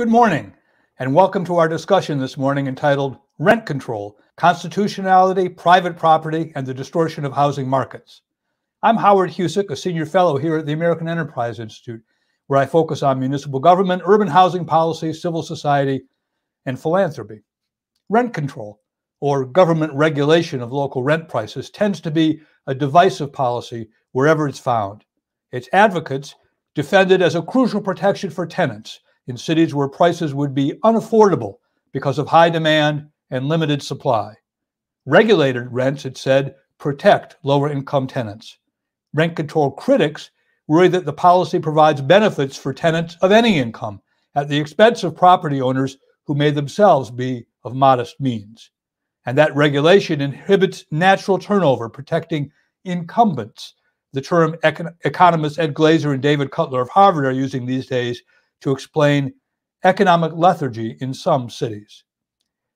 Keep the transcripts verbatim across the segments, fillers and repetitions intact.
Good morning, and welcome to our discussion this morning entitled Rent Control, Constitutionality, Private Property, and the Distortion of Housing Markets. I'm Howard Husock, a senior fellow here at the American Enterprise Institute, where I focus on municipal government, urban housing policy, civil society, and philanthropy. Rent control, or government regulation of local rent prices, tends to be a divisive policy wherever it's found. Its advocates defend it as a crucial protection for tenants in cities where prices would be unaffordable because of high demand and limited supply. Regulated rents, it said, protect lower-income tenants. Rent control critics worry that the policy provides benefits for tenants of any income at the expense of property owners who may themselves be of modest means, and that regulation inhibits natural turnover, protecting incumbents, the term econ- economists Ed Glaser and David Cutler of Harvard are using these days to explain economic lethargy in some cities.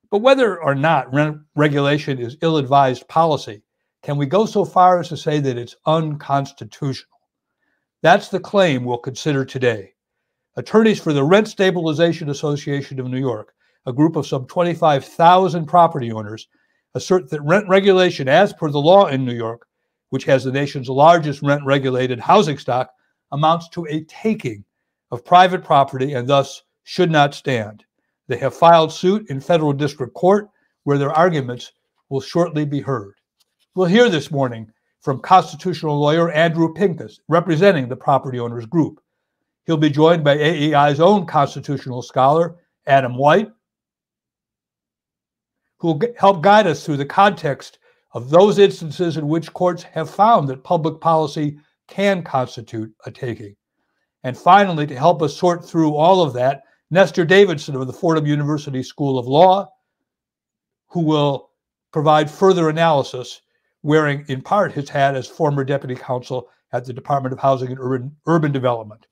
But whether or not rent regulation is ill-advised policy, can we go so far as to say that it's unconstitutional? That's the claim we'll consider today. Attorneys for the Rent Stabilization Association of New York, a group of some twenty-five thousand property owners, assert that rent regulation, as per the law in New York, which has the nation's largest rent-regulated housing stock, amounts to a taking of private property and thus should not stand. They have filed suit in federal district court, where their arguments will shortly be heard. We'll hear this morning from constitutional lawyer Andrew Pincus, representing the property owners group. He'll be joined by A E I's own constitutional scholar, Adam White, who will help guide us through the context of those instances in which courts have found that public policy can constitute a taking. And finally, to help us sort through all of that, Nestor Davidson of the Fordham University School of Law, who will provide further analysis, wearing in part his hat as former deputy counsel at the Department of Housing and Urban, Urban Development.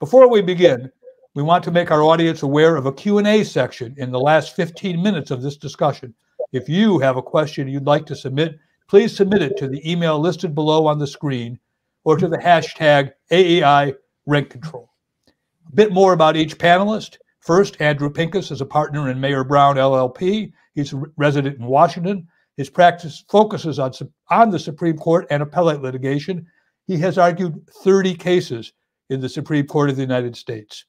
Before we begin, we want to make our audience aware of a Q and A section in the last fifteen minutes of this discussion. If you have a question you'd like to submit, please submit it to the email listed below on the screen or to the hashtag A E I Rent Control. A bit more about each panelist. First, Andrew Pincus is a partner in Mayer Brown L L P. He's a resident in Washington. His practice focuses on, on the Supreme Court and appellate litigation. He has argued thirty cases in the Supreme Court of the United States.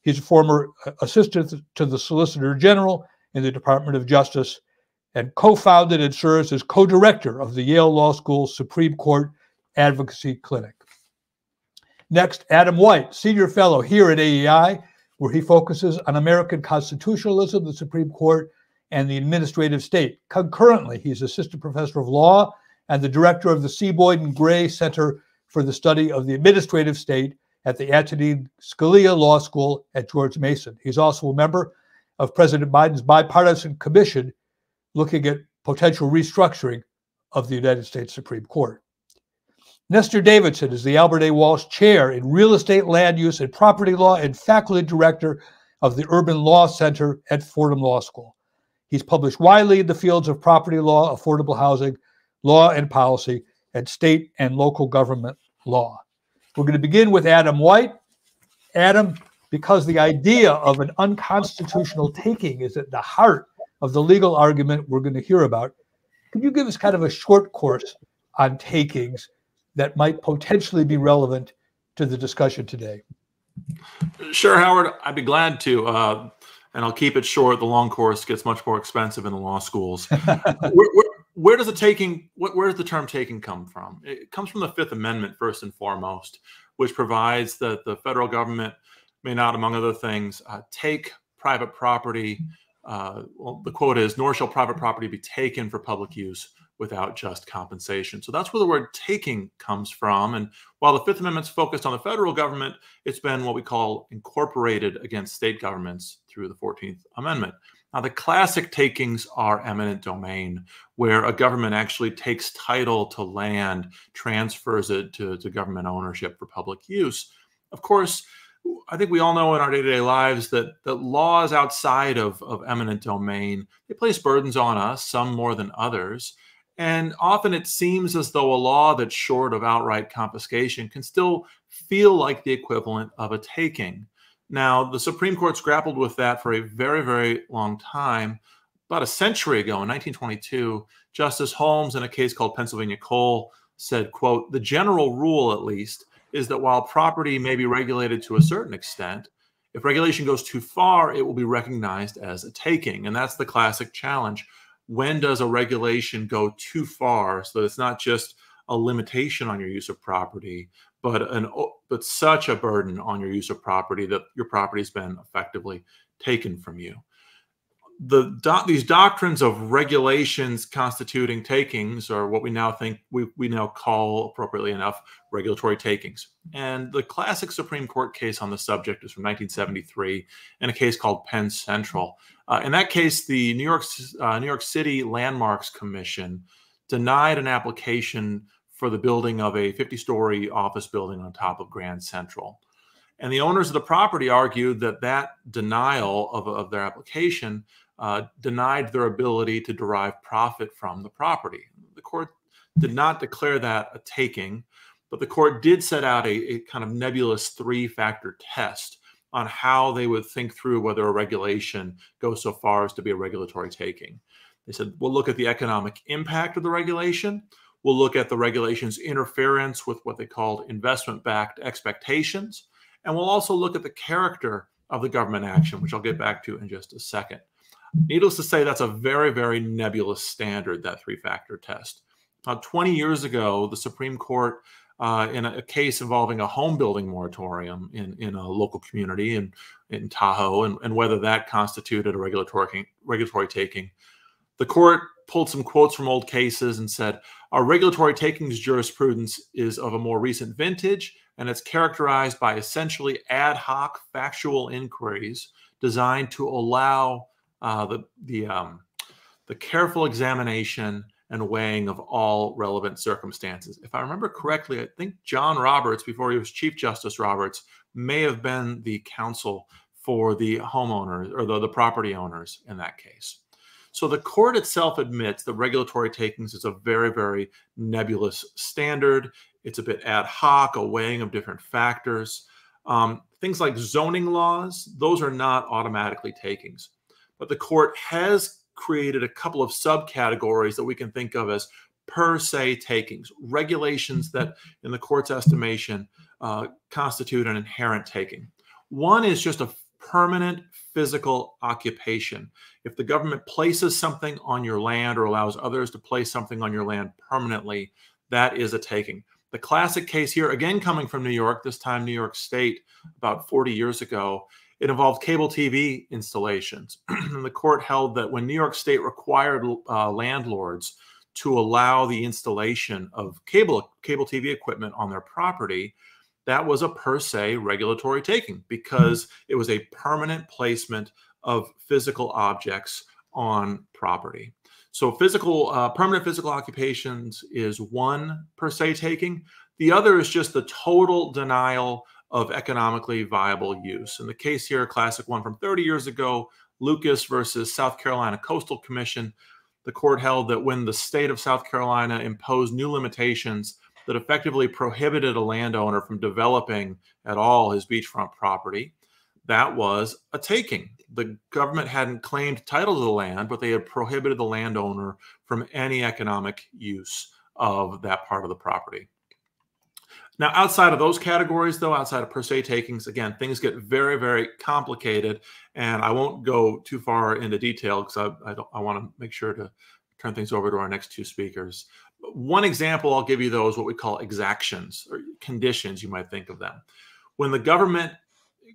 He's a former assistant to the Solicitor General in the Department of Justice and co-founded and serves as co-director of the Yale Law School Supreme Court Advocacy Clinic. Next, Adam White, senior fellow here at A E I, where he focuses on American constitutionalism, the Supreme Court, and the administrative state. Concurrently, he's assistant professor of law and the director of the C. Boyden Gray Center for the Study of the Administrative State at the Antonin Scalia Law School at George Mason. He's also a member of President Biden's bipartisan commission looking at potential restructuring of the United States Supreme Court. Nestor Davidson is the Albert A. Walsh Chair in Real Estate Land Use and Property Law and Faculty Director of the Urban Law Center at Fordham Law School. He's published widely in the fields of property law, affordable housing, law and policy, and state and local government law. We're going to begin with Adam White. Adam, because the idea of an unconstitutional taking is at the heart of the legal argument we're going to hear about, could you give us kind of a short course on takings that might potentially be relevant to the discussion today? Sure, Howard. I'd be glad to, uh, and I'll keep it short. The long course gets much more expensive in the law schools. where, where, where does the taking, where does the term taking come from? It comes from the Fifth Amendment, first and foremost, which provides that the federal government may not, among other things, uh, take private property. Uh, well, the quote is, "Nor shall private property be taken for public use without just compensation." So that's where the word taking comes from. And while the Fifth Amendment's focused on the federal government, it's been what we call incorporated against state governments through the fourteenth Amendment. Now, the classic takings are eminent domain, where a government actually takes title to land, transfers it to, to government ownership for public use. Of course, I think we all know in our day-to-day lives that, that laws outside of, of eminent domain, they place burdens on us, some more than others. And often it seems as though a law that's short of outright confiscation can still feel like the equivalent of a taking. Now, the Supreme Court's grappled with that for a very, very long time. About a century ago, in nineteen twenty-two, Justice Holmes, in a case called Pennsylvania Coal, said, quote, "The general rule, at least, is that while property may be regulated to a certain extent, if regulation goes too far, it will be recognized as a taking." And that's the classic challenge. When does a regulation go too far so that it's not just a limitation on your use of property, but an but such a burden on your use of property that your property's been effectively taken from you? The do, these doctrines of regulations constituting takings are what we now think we, we now call, appropriately enough, regulatory takings. And the classic Supreme Court case on the subject is from nineteen seventy-three, in a case called Penn Central. Uh, in that case, the New York, uh, New York City Landmarks Commission denied an application for the building of a fifty-story office building on top of Grand Central. And the owners of the property argued that that denial of, of their application Uh, denied their ability to derive profit from the property. The court did not declare that a taking, but the court did set out a, a kind of nebulous three-factor test on how they would think through whether a regulation goes so far as to be a regulatory taking. They said, we'll look at the economic impact of the regulation. We'll look at the regulation's interference with what they called investment-backed expectations. And we'll also look at the character of the government action, which I'll get back to in just a second. Needless to say, that's a very, very nebulous standard, that three-factor test. About twenty years ago, the Supreme Court, uh, in a, a case involving a home building moratorium in, in a local community in, in Tahoe, and, and whether that constituted a regulatory, regulatory taking, the court pulled some quotes from old cases and said, "Our regulatory takings jurisprudence is of a more recent vintage, and it's characterized by essentially ad hoc factual inquiries designed to allow Uh, the the um, the careful examination and weighing of all relevant circumstances." If I remember correctly, I think John Roberts, before he was Chief Justice Roberts, may have been the counsel for the homeowners or the, the property owners in that case. So the court itself admits that regulatory takings is a very, very nebulous standard. It's a bit ad hoc, a weighing of different factors. Um, things like zoning laws, those are not automatically takings. But the court has created a couple of subcategories that we can think of as per se takings, regulations that, in the court's estimation, uh, constitute an inherent taking. One is just a permanent physical occupation. If the government places something on your land or allows others to place something on your land permanently, that is a taking. The classic case here, again coming from New York, this time New York State, about forty years ago, it involved cable T V installations. And the court held that when New York State required uh, landlords to allow the installation of cable, cable T V equipment on their property, that was a per se regulatory taking because it was a permanent placement of physical objects on property. So physical, uh, permanent physical occupations is one per se taking. The other is just the total denial of economically viable use. In the case here, a classic one from thirty years ago, Lucas versus South Carolina Coastal Commission, the court held that when the state of South Carolina imposed new limitations that effectively prohibited a landowner from developing at all his beachfront property, that was a taking. The government hadn't claimed title to the land, but they had prohibited the landowner from any economic use of that part of the property. Now, outside of those categories, though, outside of per se takings, again, things get very, very complicated, and I won't go too far into detail because I, I, I want to make sure to turn things over to our next two speakers. One example I'll give you, though, is what we call exactions or conditions, you might think of them. When the government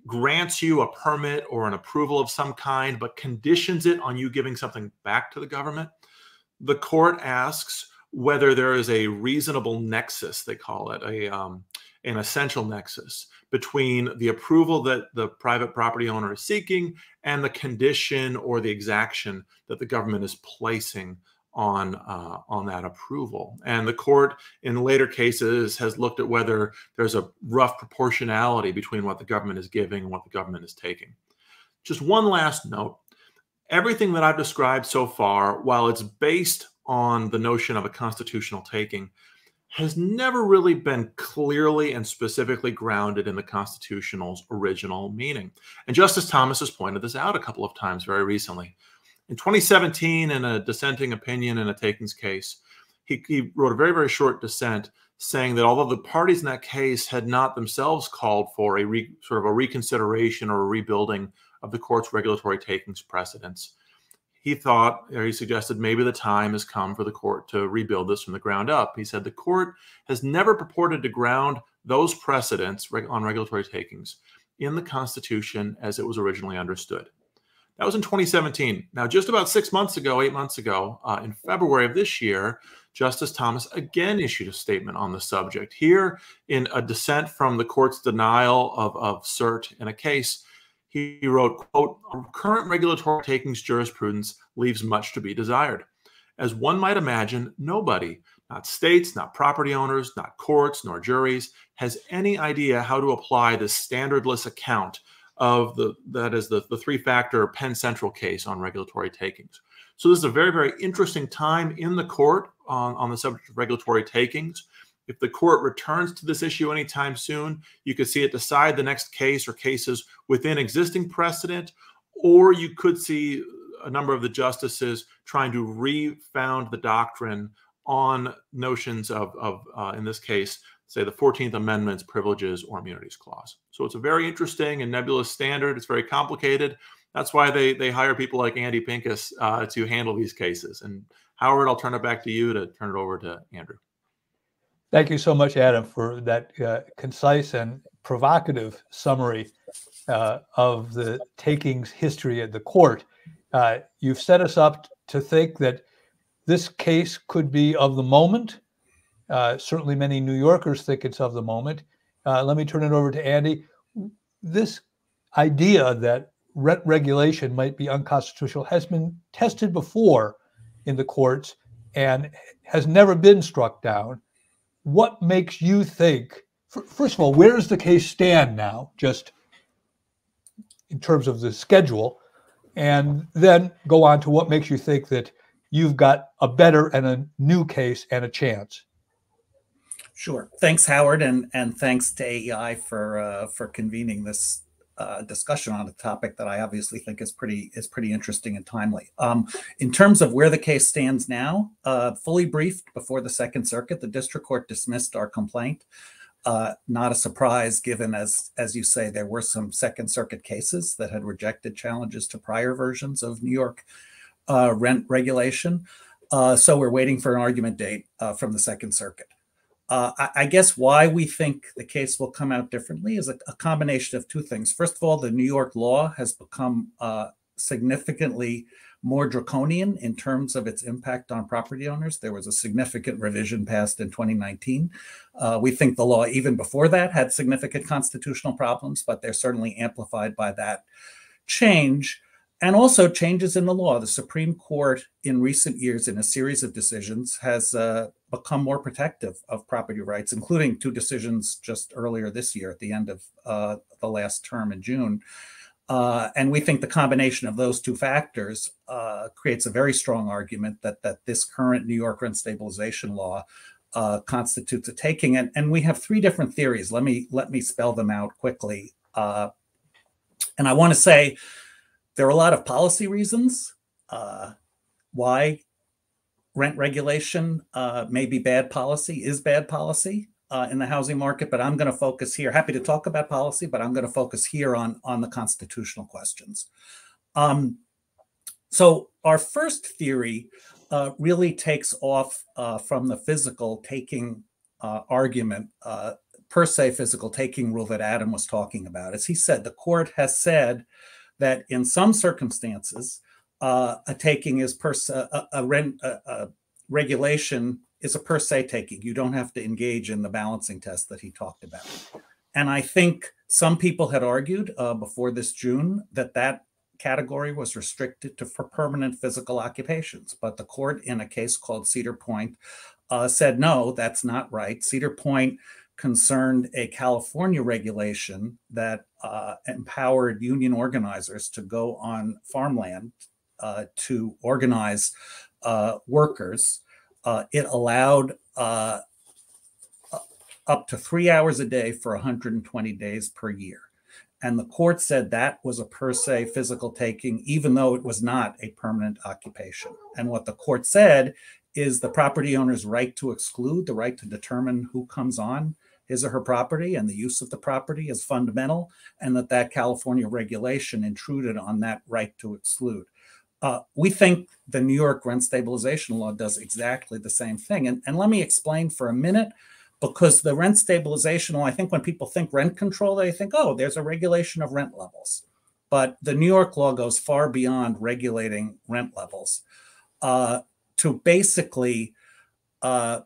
grants you a permit or an approval of some kind, but conditions it on you giving something back to the government, the court asks whether there is a reasonable nexus, they call it, a um, an essential nexus between the approval that the private property owner is seeking and the condition or the exaction that the government is placing on, uh, on that approval. And the court in later cases has looked at whether there's a rough proportionality between what the government is giving and what the government is taking. Just one last note. Everything that I've described so far, while it's based on the notion of a constitutional taking, has never really been clearly and specifically grounded in the Constitution's original meaning. And Justice Thomas has pointed this out a couple of times very recently. In twenty seventeen, in a dissenting opinion in a takings case, he, he wrote a very, very short dissent saying that although the parties in that case had not themselves called for a re, sort of a reconsideration or a rebuilding of the court's regulatory takings precedents, he thought, or he suggested, maybe the time has come for the court to rebuild this from the ground up. He said the court has never purported to ground those precedents on regulatory takings in the Constitution as it was originally understood. That was in twenty seventeen. Now, just about six months ago, eight months ago, uh, in February of this year, Justice Thomas again issued a statement on the subject. Here, in a dissent from the court's denial of, of cert in a case, he wrote, quote, "Current regulatory takings jurisprudence leaves much to be desired. As one might imagine, nobody, not states, not property owners, not courts, nor juries, has any idea how to apply this standardless account of the, that is the, the three-factor Penn Central case on regulatory takings." So this is a very, very interesting time in the court on, on the subject of regulatory takings. If the court returns to this issue anytime soon, you could see it decide the next case or cases within existing precedent, or you could see a number of the justices trying to refound the doctrine on notions of, of uh, in this case, say the fourteenth Amendment's Privileges or Immunities Clause. So it's a very interesting and nebulous standard. It's very complicated. That's why they, they hire people like Andy Pincus uh, to handle these cases. And Howard, I'll turn it back to you to turn it over to Andrew. Thank you so much, Adam, for that uh, concise and provocative summary uh, of the takings history at the court. Uh, you've set us up to think that this case could be of the moment. Uh, certainly many New Yorkers think it's of the moment. Uh, let me turn it over to Andy. This idea that rent regulation might be unconstitutional has been tested before in the courts and has never been struck down. What makes you think, first of all, where does the case stand now, just in terms of the schedule, and then go on to what makes you think that you've got a better and a new case and a chance? Sure. Thanks, Howard, and, and thanks to A E I for uh, for convening this uh, discussion on a topic that I obviously think is pretty is pretty interesting and timely. Um, in terms of where the case stands now, uh, fully briefed before the Second Circuit, the district court dismissed our complaint. Uh, not a surprise, given, as, as you say, there were some Second Circuit cases that had rejected challenges to prior versions of New York uh, rent regulation. Uh, so we're waiting for an argument date uh, from the Second Circuit. Uh, I, I guess why we think the case will come out differently is a, a combination of two things. First of all, the New York law has become uh, significantly more draconian in terms of its impact on property owners. There was a significant revision passed in twenty nineteen. Uh, we think the law, even before that, had significant constitutional problems, but they're certainly amplified by that change. And also changes in the law. The Supreme Court in recent years, in a series of decisions, has uh, become more protective of property rights, including two decisions just earlier this year at the end of uh, the last term in June. Uh, and we think the combination of those two factors uh, creates a very strong argument that, that this current New York rent stabilization law uh, constitutes a taking. And, and we have three different theories. Let me, let me spell them out quickly. Uh, and I want to say, there are a lot of policy reasons uh, why rent regulation uh, may be bad policy, is bad policy uh, in the housing market, but I'm going to focus here, happy to talk about policy, but I'm going to focus here on, on the constitutional questions. Um, so our first theory uh, really takes off uh, from the physical taking uh, argument, uh, per se physical taking rule that Adam was talking about. As he said, the court has said that in some circumstances, uh, a taking is per se, a, a rent a, a regulation is a per se taking. You don't have to engage in the balancing test that he talked about. And I think some people had argued uh, before this June that that category was restricted to for permanent physical occupations. But the court in a case called Cedar Point uh, said, no, that's not right. Cedar Point concerned a California regulation that uh, empowered union organizers to go on farmland uh, to organize uh, workers. Uh, it allowed uh, up to three hours a day for one hundred twenty days per year. And the court said that was a per se physical taking, even though it was not a permanent occupation. And what the court said is the property owner's right to exclude, the right to determine who comes on his or her property and the use of the property is fundamental, and that that California regulation intruded on that right to exclude. Uh, we think the New York rent stabilization law does exactly the same thing. And, and let me explain for a minute, because the rent stabilization law, I think when people think rent control, they think, oh, there's a regulation of rent levels. But the New York law goes far beyond regulating rent levels uh, to basically uh,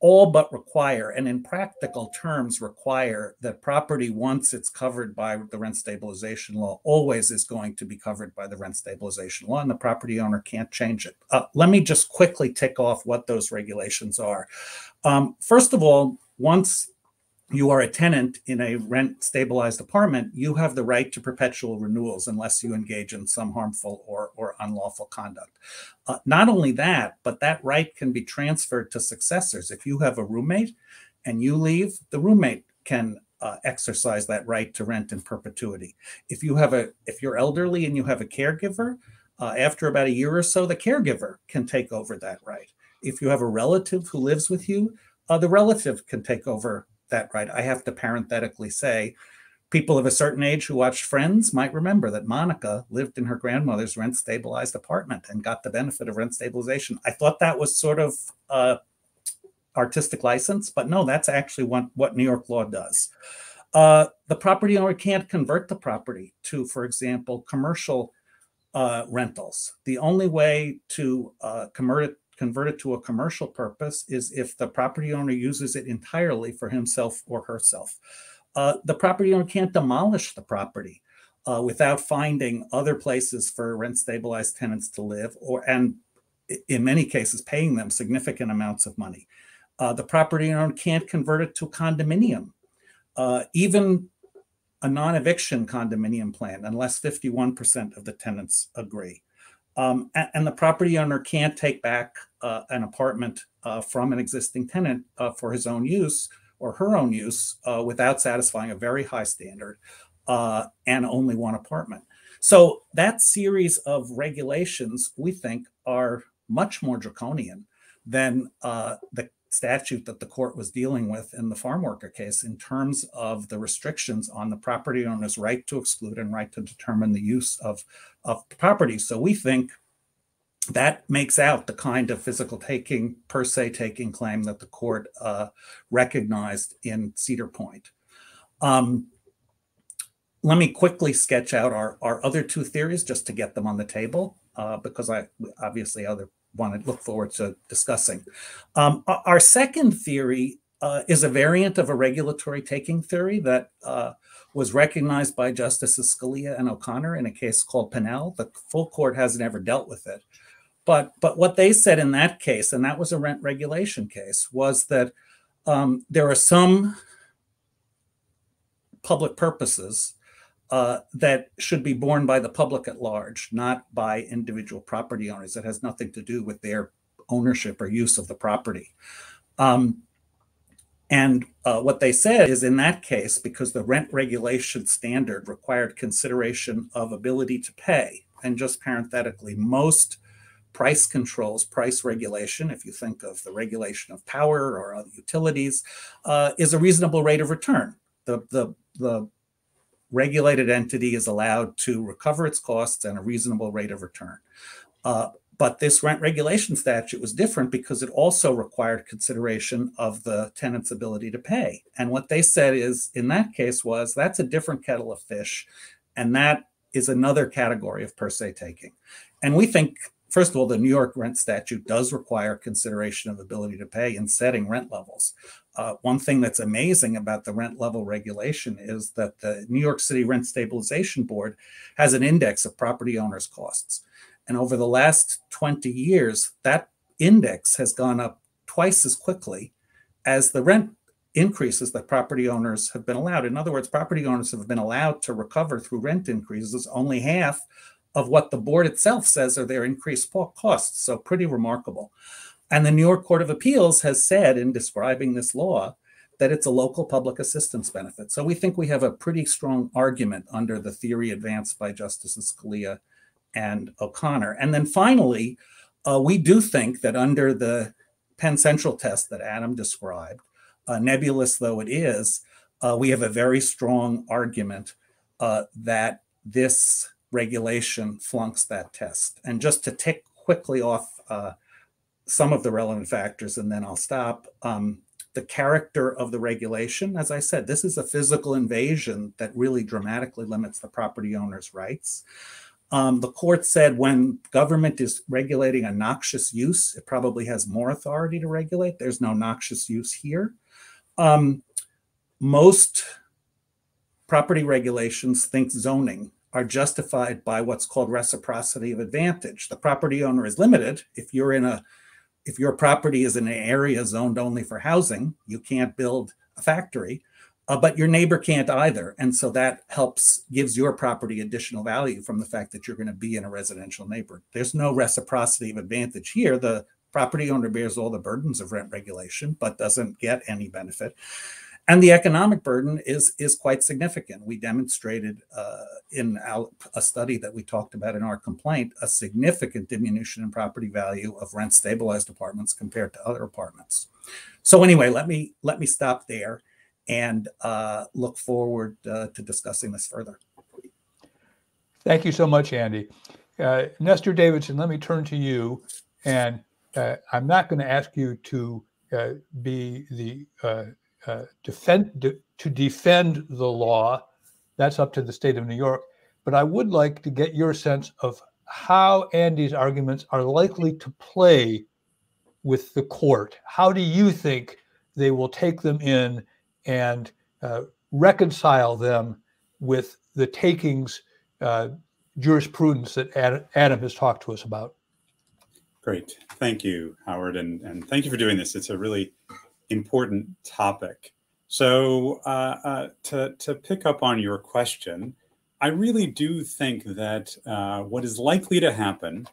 all but require, and in practical terms require, that property, once it's covered by the rent stabilization law, always is going to be covered by the rent stabilization law, and the property owner can't change it. Uh, let me just quickly tick off what those regulations are. Um, first of all, once you are a tenant in a rent-stabilized apartment, you have the right to perpetual renewals unless you engage in some harmful or, or unlawful conduct. Uh, not only that, but that right can be transferred to successors. If you have a roommate and you leave, the roommate can uh, exercise that right to rent in perpetuity. If you have a, if you're elderly and you have a caregiver, uh, after about a year or so, the caregiver can take over that right. If you have a relative who lives with you, uh, the relative can take over that right. I have to parenthetically say, people of a certain age who watched Friends might remember that Monica lived in her grandmother's rent-stabilized apartment and got the benefit of rent stabilization. I thought that was sort of uh, artistic license, but no, that's actually what, what New York law does. Uh, the property owner can't convert the property to, for example, commercial uh, rentals. The only way to uh, convert it Convert it to a commercial purpose is if the property owner uses it entirely for himself or herself. Uh, the property owner can't demolish the property uh, without finding other places for rent-stabilized tenants to live, or, and in many cases, paying them significant amounts of money. Uh, the property owner can't convert it to a condominium, uh, even a non-eviction condominium plan, unless fifty-one percent of the tenants agree. Um, and the property owner can't take back uh, an apartment uh, from an existing tenant uh, for his own use or her own use uh, without satisfying a very high standard uh, and only one apartment. So that series of regulations, we think, are much more draconian than uh, the statute that the court was dealing with in the farm worker case in terms of the restrictions on the property owner's right to exclude and right to determine the use of, of property. So we think that makes out the kind of physical taking, per se taking claim that the court uh, recognized in Cedar Point. Um, let me quickly sketch out our, our other two theories just to get them on the table, uh, because I obviously other want to look forward to discussing. Um, our second theory uh, is a variant of a regulatory taking theory that uh, was recognized by Justices Scalia and O'Connor in a case called Pennell. The full court hasn't ever dealt with it. But, but what they said in that case, and that was a rent regulation case, was that um, there are some public purposes Uh, that should be borne by the public at large, not by individual property owners. It has nothing to do with their ownership or use of the property. Um, and uh, what they said is in that case, because the rent regulation standard required consideration of ability to pay, and just parenthetically, most price controls, price regulation, if you think of the regulation of power or other utilities, uh, is a reasonable rate of return. The, the, the regulated entity is allowed to recover its costs and a reasonable rate of return. Uh, but this rent regulation statute was different because it also required consideration of the tenant's ability to pay. And what they said is, in that case, was that's a different kettle of fish. And that is another category of per se taking. And we think, first of all, the New York rent statute does require consideration of ability to pay in setting rent levels. Uh, one thing that's amazing about the rent level regulation is that the New York City Rent Stabilization Board has an index of property owners' costs. And over the last twenty years, that index has gone up twice as quickly as the rent increases that property owners have been allowed. In other words, property owners have been allowed to recover through rent increases only half of what the board itself says are their increased costs. So pretty remarkable. And the New York Court of Appeals has said in describing this law that it's a local public assistance benefit. So we think we have a pretty strong argument under the theory advanced by Justices Scalia and O'Connor. And then finally, uh, we do think that under the Penn Central test that Adam described, uh, nebulous though it is, uh, we have a very strong argument uh, that this regulation flunks that test. And just to tick quickly off uh, some of the relevant factors, and then I'll stop. Um, the character of the regulation, as I said, this is a physical invasion that really dramatically limits the property owner's rights. Um, the court said when government is regulating a noxious use, it probably has more authority to regulate. There's no noxious use here. Um, most property regulations think zoning are justified by what's called reciprocity of advantage. The property owner is limited. If you're in a If your property is in an area zoned only for housing, you can't build a factory, uh, but your neighbor can't either. And so that helps, gives your property additional value from the fact that you're going to be in a residential neighborhood. There's no reciprocity of advantage here. The property owner bears all the burdens of rent regulation, but doesn't get any benefit. And the economic burden is, is quite significant. We demonstrated uh, in our, a study that we talked about in our complaint, a significant diminution in property value of rent stabilized apartments compared to other apartments. So anyway, let me, let me stop there and uh, look forward uh, to discussing this further. Thank you so much, Andy. Uh, Nestor Davidson, let me turn to you. And uh, I'm not gonna ask you to uh, be the, uh, Uh, defend, de, to defend the law, that's up to the state of New York. But I would like to get your sense of how Andy's arguments are likely to play with the court. How do you think they will take them in and uh, reconcile them with the takings uh, jurisprudence that Ad, Adam has talked to us about? Great. Thank you, Howard. And, and thank you for doing this. It's a really important topic. So uh, uh, to, to pick up on your question, I really do think that uh, what is likely to happen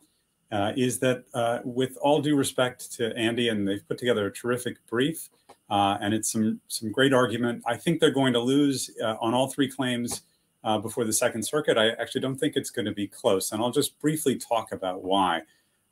uh, is that uh, with all due respect to Andy, and they've put together a terrific brief, uh, and it's some, some great argument. I think they're going to lose uh, on all three claims uh, before the Second Circuit. I actually don't think it's going to be close, and I'll just briefly talk about why.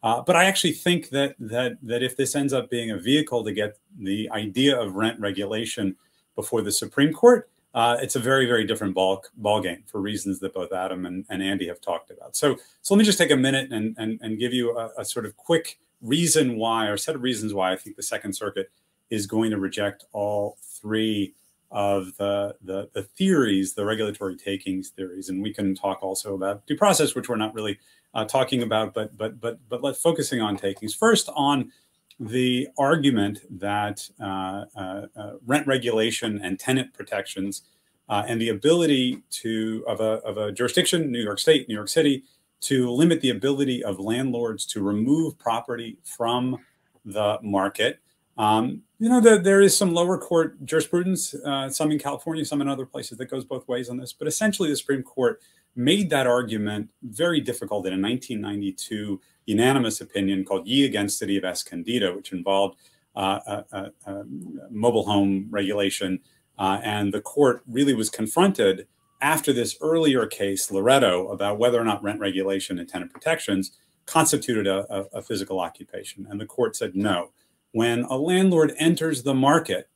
Uh, but I actually think that that that if this ends up being a vehicle to get the idea of rent regulation before the Supreme Court, uh, it's a very, very different ball, ball game for reasons that both Adam and, and Andy have talked about. So, so let me just take a minute and, and, and give you a, a sort of quick reason why, or set of reasons why I think the Second Circuit is going to reject all three of the, the, the theories, the regulatory takings theories. And we can talk also about due process, which we're not really uh, talking about, but, but, but, but let's focusing on takings. First, on the argument that uh, uh, uh, rent regulation and tenant protections uh, and the ability to, of a, of a jurisdiction, New York State, New York City, to limit the ability of landlords to remove property from the market. Um, you know, there, there is some lower court jurisprudence, uh, some in California, some in other places, that goes both ways on this. But essentially, the Supreme Court made that argument very difficult in a nineteen ninety-two unanimous opinion called Yee Against City of Escondido, which involved uh, a, a, a mobile home regulation. Uh, and the court really was confronted after this earlier case, Loretto, about whether or not rent regulation and tenant protections constituted a, a, a physical occupation. And the court said no. When a landlord enters the market,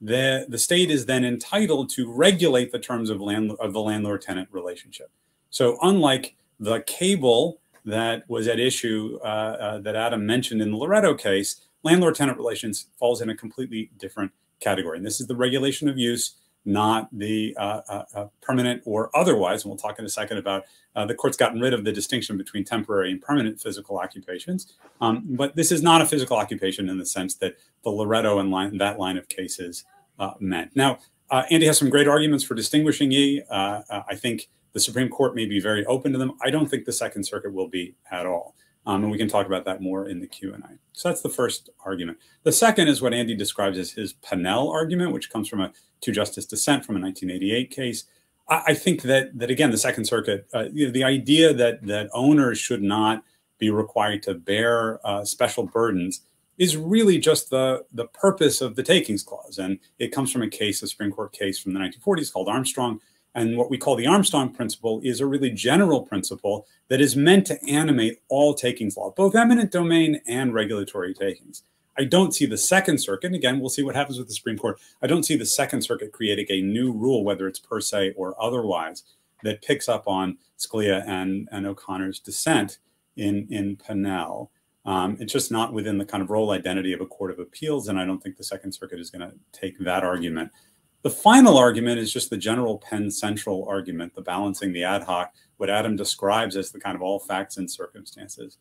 the, the state is then entitled to regulate the terms of, land, of the landlord-tenant relationship. So unlike the cable that was at issue uh, uh, that Adam mentioned in the Loretto case, landlord-tenant relations falls in a completely different category. And this is the regulation of use, not the uh, uh, permanent or otherwise. And we'll talk in a second about uh, the court's gotten rid of the distinction between temporary and permanent physical occupations. Um, but this is not a physical occupation in the sense that the Loretto and line, that line of cases uh, meant. Now, uh, Andy has some great arguments for distinguishing Yee. Uh, I think the Supreme Court may be very open to them. I don't think the Second Circuit will be at all. Um, and we can talk about that more in the Q and A. So that's the first argument. The second is what Andy describes as his Pennell argument, which comes from a two-justice dissent from a nineteen eighty-eight case. I, I think that, that again, the Second Circuit, uh, you know, the idea that, that owners should not be required to bear uh, special burdens is really just the, the purpose of the takings clause. And it comes from a case, a Supreme Court case from the nineteen forties called Armstrong. And what we call the Armstrong principle is a really general principle that is meant to animate all takings law, both eminent domain and regulatory takings. I don't see the Second Circuit, and again, we'll see what happens with the Supreme Court. I don't see the Second Circuit creating a new rule, whether it's per se or otherwise, that picks up on Scalia and, and O'Connor's dissent in, in Pennell. Um, it's just not within the kind of role identity of a court of appeals, and I don't think the Second Circuit is going to take that argument. The final argument is just the general Penn Central argument, the balancing the ad hoc, what Adam describes as the kind of all facts and circumstances.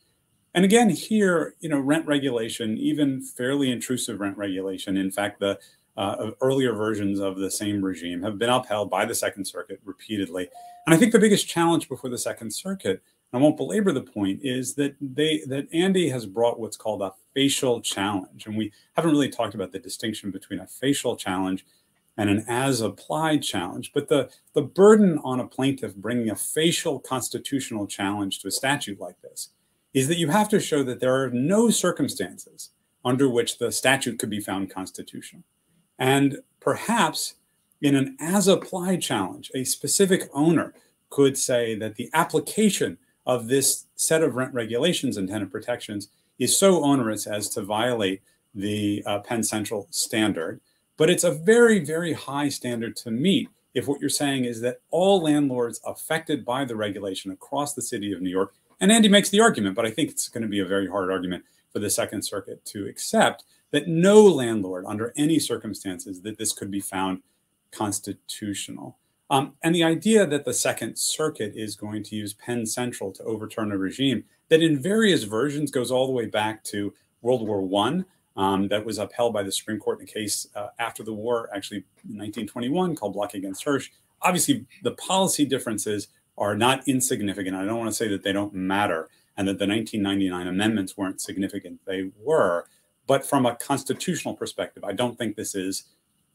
And again, here, you know, rent regulation, even fairly intrusive rent regulation, in fact, the uh, earlier versions of the same regime have been upheld by the Second Circuit repeatedly. And I think the biggest challenge before the Second Circuit, and I won't belabor the point, is that they that Andy has brought what's called a facial challenge. And we haven't really talked about the distinction between a facial challenge and an as-applied challenge. But the, the burden on a plaintiff bringing a facial constitutional challenge to a statute like this is that you have to show that there are no circumstances under which the statute could be found constitutional. And perhaps in an as-applied challenge, a specific owner could say that the application of this set of rent regulations and tenant protections is so onerous as to violate the uh, Penn Central standard. But it's a very, very high standard to meet if what you're saying is that all landlords affected by the regulation across the city of New York, and Andy makes the argument, but I think it's going to be a very hard argument for the Second Circuit to accept, that no landlord under any circumstances that this could be found constitutional. Um, and the idea that the Second Circuit is going to use Penn Central to overturn a regime that in various versions goes all the way back to World War One, Um, that was upheld by the Supreme Court in a case uh, after the war, actually in nineteen twenty-one, called Block against Hirsch. Obviously, the policy differences are not insignificant. I don't want to say that they don't matter and that the nineteen ninety-nine amendments weren't significant. They were. But from a constitutional perspective, I don't think this is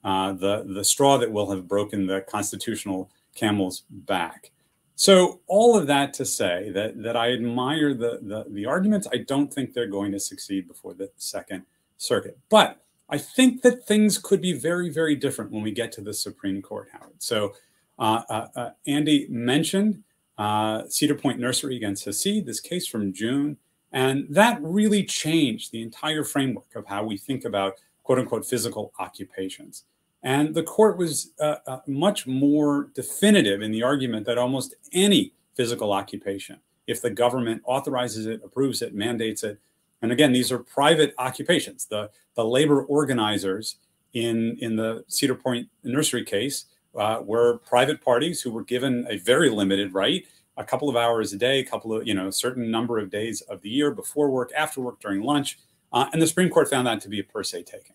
uh, the, the straw that will have broken the constitutional camel's back. So all of that to say that, that I admire the, the, the arguments. I don't think they're going to succeed before the Second Circuit. But I think that things could be very, very different when we get to the Supreme Court, Howard. So uh, uh, uh, Andy mentioned uh, Cedar Point Nursery against Hasid, this case from June. And that really changed the entire framework of how we think about, quote unquote, physical occupations. And the court was uh, uh, much more definitive in the argument that almost any physical occupation, if the government authorizes it, approves it, mandates it, and again, these are private occupations. The, the labor organizers in, in the Cedar Point Nursery case uh, were private parties who were given a very limited right, a couple of hours a day, a couple of, you know, a certain number of days of the year, before work, after work, during lunch. Uh, and the Supreme Court found that to be a per se taking.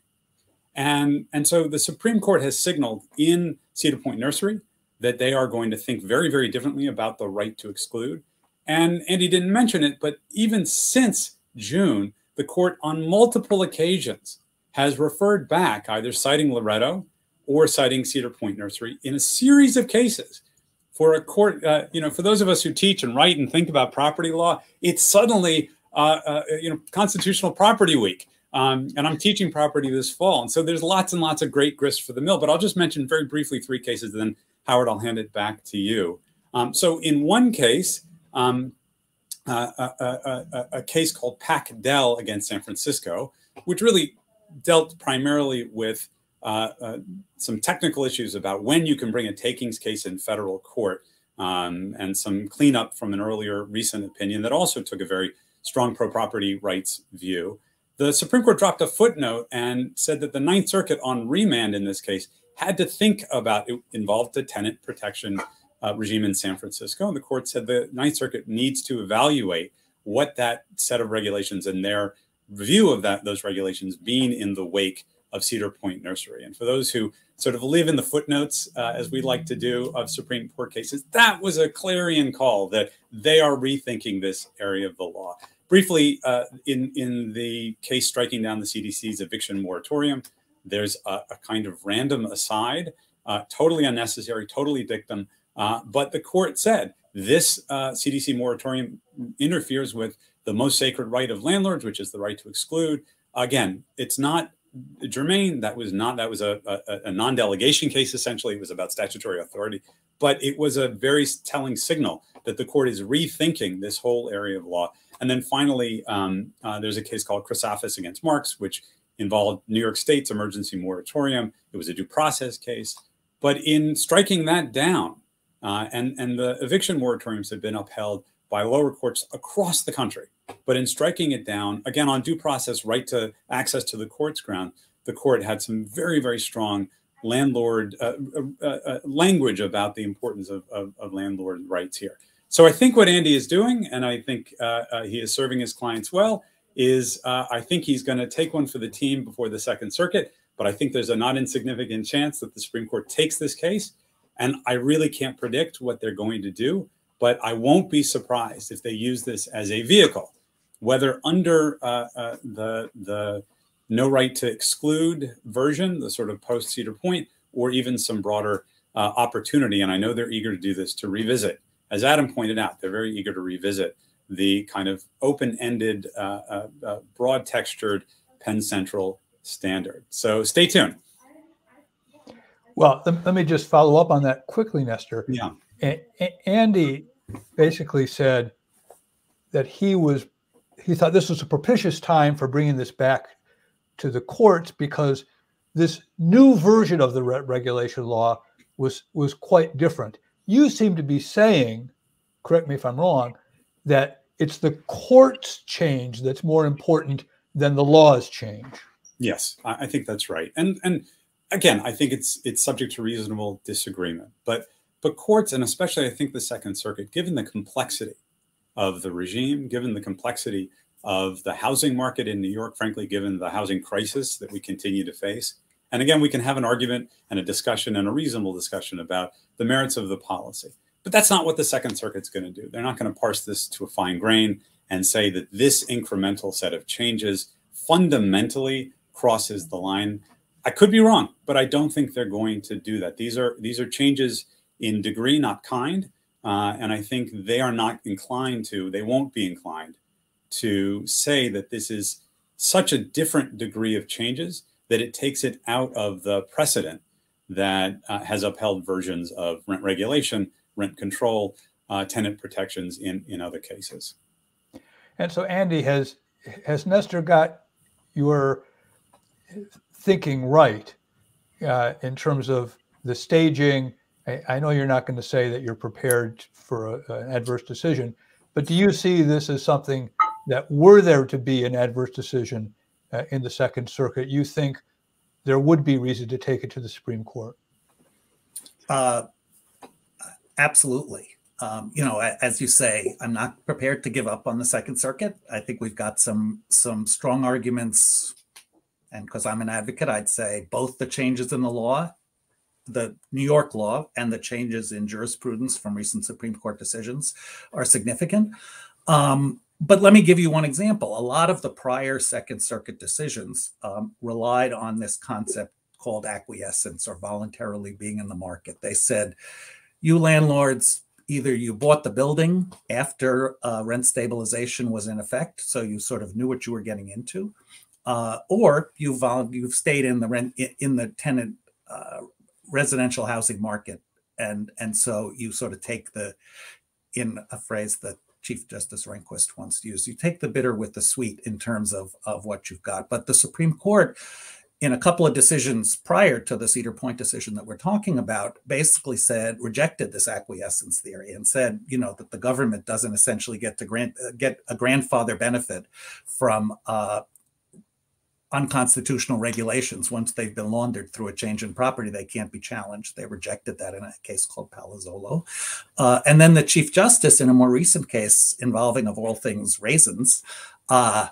And, and so the Supreme Court has signaled in Cedar Point Nursery that they are going to think very, very differently about the right to exclude. And Andy didn't mention it, but even since June, the court on multiple occasions has referred back, either citing Loretto or citing Cedar Point Nursery, in a series of cases. For a court, uh, you know, for those of us who teach and write and think about property law, it's suddenly, uh, uh, you know, Constitutional Property Week, um, and I'm teaching property this fall, and so there's lots and lots of great grist for the mill. But I'll just mention very briefly three cases, and then Howard, I'll hand it back to you. Um, so in one case. Um, Uh, a, a, a, a case called PacDell against San Francisco, which really dealt primarily with uh, uh, some technical issues about when you can bring a takings case in federal court, um, and some cleanup from an earlier recent opinion that also took a very strong pro-property rights view. The Supreme Court dropped a footnote and said that the Ninth Circuit on remand in this case had to think about it. Involved the tenant protection Uh, regime in San Francisco. And the court said the Ninth Circuit needs to evaluate what that set of regulations and their review of that those regulations being in the wake of Cedar Point Nursery. And for those who sort of live in the footnotes, uh, as we like to do, of Supreme Court cases, that was a clarion call that they are rethinking this area of the law. Briefly, uh, in, in the case striking down the C D C's eviction moratorium, there's a, a kind of random aside, uh, totally unnecessary, totally dictum. Uh, but the court said this uh, C D C moratorium interferes with the most sacred right of landlords, which is the right to exclude. Again, it's not germane. That was not, that was a, a, a non-delegation case, essentially. It was about statutory authority, but it was a very telling signal that the court is rethinking this whole area of law. And then finally, um, uh, there's a case called Chrysophis against Marks, which involved New York State's emergency moratorium. It was a due process case. But in striking that down, uh, and, and the eviction moratoriums had been upheld by lower courts across the country. But in striking it down, again, on due process, right to access to the court's ground, the court had some very, very strong landlord uh, uh, uh, language about the importance of, of, of landlord rights here. So I think what Andy is doing, and I think uh, uh, he is serving his clients well, is uh, I think he's going to take one for the team before the Second Circuit. But I think there's a not insignificant chance that the Supreme Court takes this case. And I really can't predict what they're going to do. But I won't be surprised if they use this as a vehicle, whether under uh, uh, the, the no right to exclude version, the sort of post-Cedar Point, or even some broader uh, opportunity. And I know they're eager to do this, to revisit. As Adam pointed out, they're very eager to revisit the kind of open-ended, uh, uh, uh, broad-textured Penn Central standard. So stay tuned. Well, let me just follow up on that quickly, Nestor. Yeah. Andy basically said that he was, he thought this was a propitious time for bringing this back to the courts because this new version of the regulation law was, was quite different. You seem to be saying, correct me if I'm wrong, that it's the court's change that's more important than the law's change. Yes, I think that's right. And, and again, I think it's, it's subject to reasonable disagreement, but But courts, and especially I think the Second Circuit, given the complexity of the regime, given the complexity of the housing market in New York, frankly, given the housing crisis that we continue to face. And again, we can have an argument and a discussion and a reasonable discussion about the merits of the policy. But that's not what the Second Circuit's going to do. They're not going to parse this to a fine grain and say that this incremental set of changes fundamentally crosses the line. I could be wrong, but I don't think they're going to do that. These are, these are changes in degree, not kind. Uh, and I think they are not inclined to, they won't be inclined to say that this is such a different degree of changes that it takes it out of the precedent that uh, has upheld versions of rent regulation, rent control, uh, tenant protections in, in other cases. And so Andy, has, has Nestor got your thinking right uh, in terms of the staging? I know you're not going to say that you're prepared for a, an adverse decision, but do you see this as something that were there to be an adverse decision uh, in the Second Circuit, you think there would be reason to take it to the Supreme Court? Uh, absolutely. Um, you know, as you say, I'm not prepared to give up on the Second Circuit. I think we've got some, some strong arguments. And because I'm an advocate, I'd say both the changes in the law, the New York law, and the changes in jurisprudence from recent Supreme Court decisions are significant. Um, but let me give you one example. A lot of the prior Second Circuit decisions um, relied on this concept called acquiescence or voluntarily being in the market. They said, you landlords, either you bought the building after uh, rent stabilization was in effect, so you sort of knew what you were getting into, uh, or you've, you've stayed in the rent in the tenant uh, residential housing market. And, and so you sort of take the, in a phrase that Chief Justice Rehnquist once used, you take the bitter with the sweet in terms of, of what you've got. But the Supreme Court, in a couple of decisions prior to the Cedar Point decision that we're talking about, basically said, rejected this acquiescence theory and said, you know, that the government doesn't essentially get to grant, get a grandfather benefit from uh, unconstitutional regulations. Once they've been laundered through a change in property, they can't be challenged. They rejected that in a case called Palazzolo. Uh, and then the Chief Justice, in a more recent case involving, of all things, raisins, uh,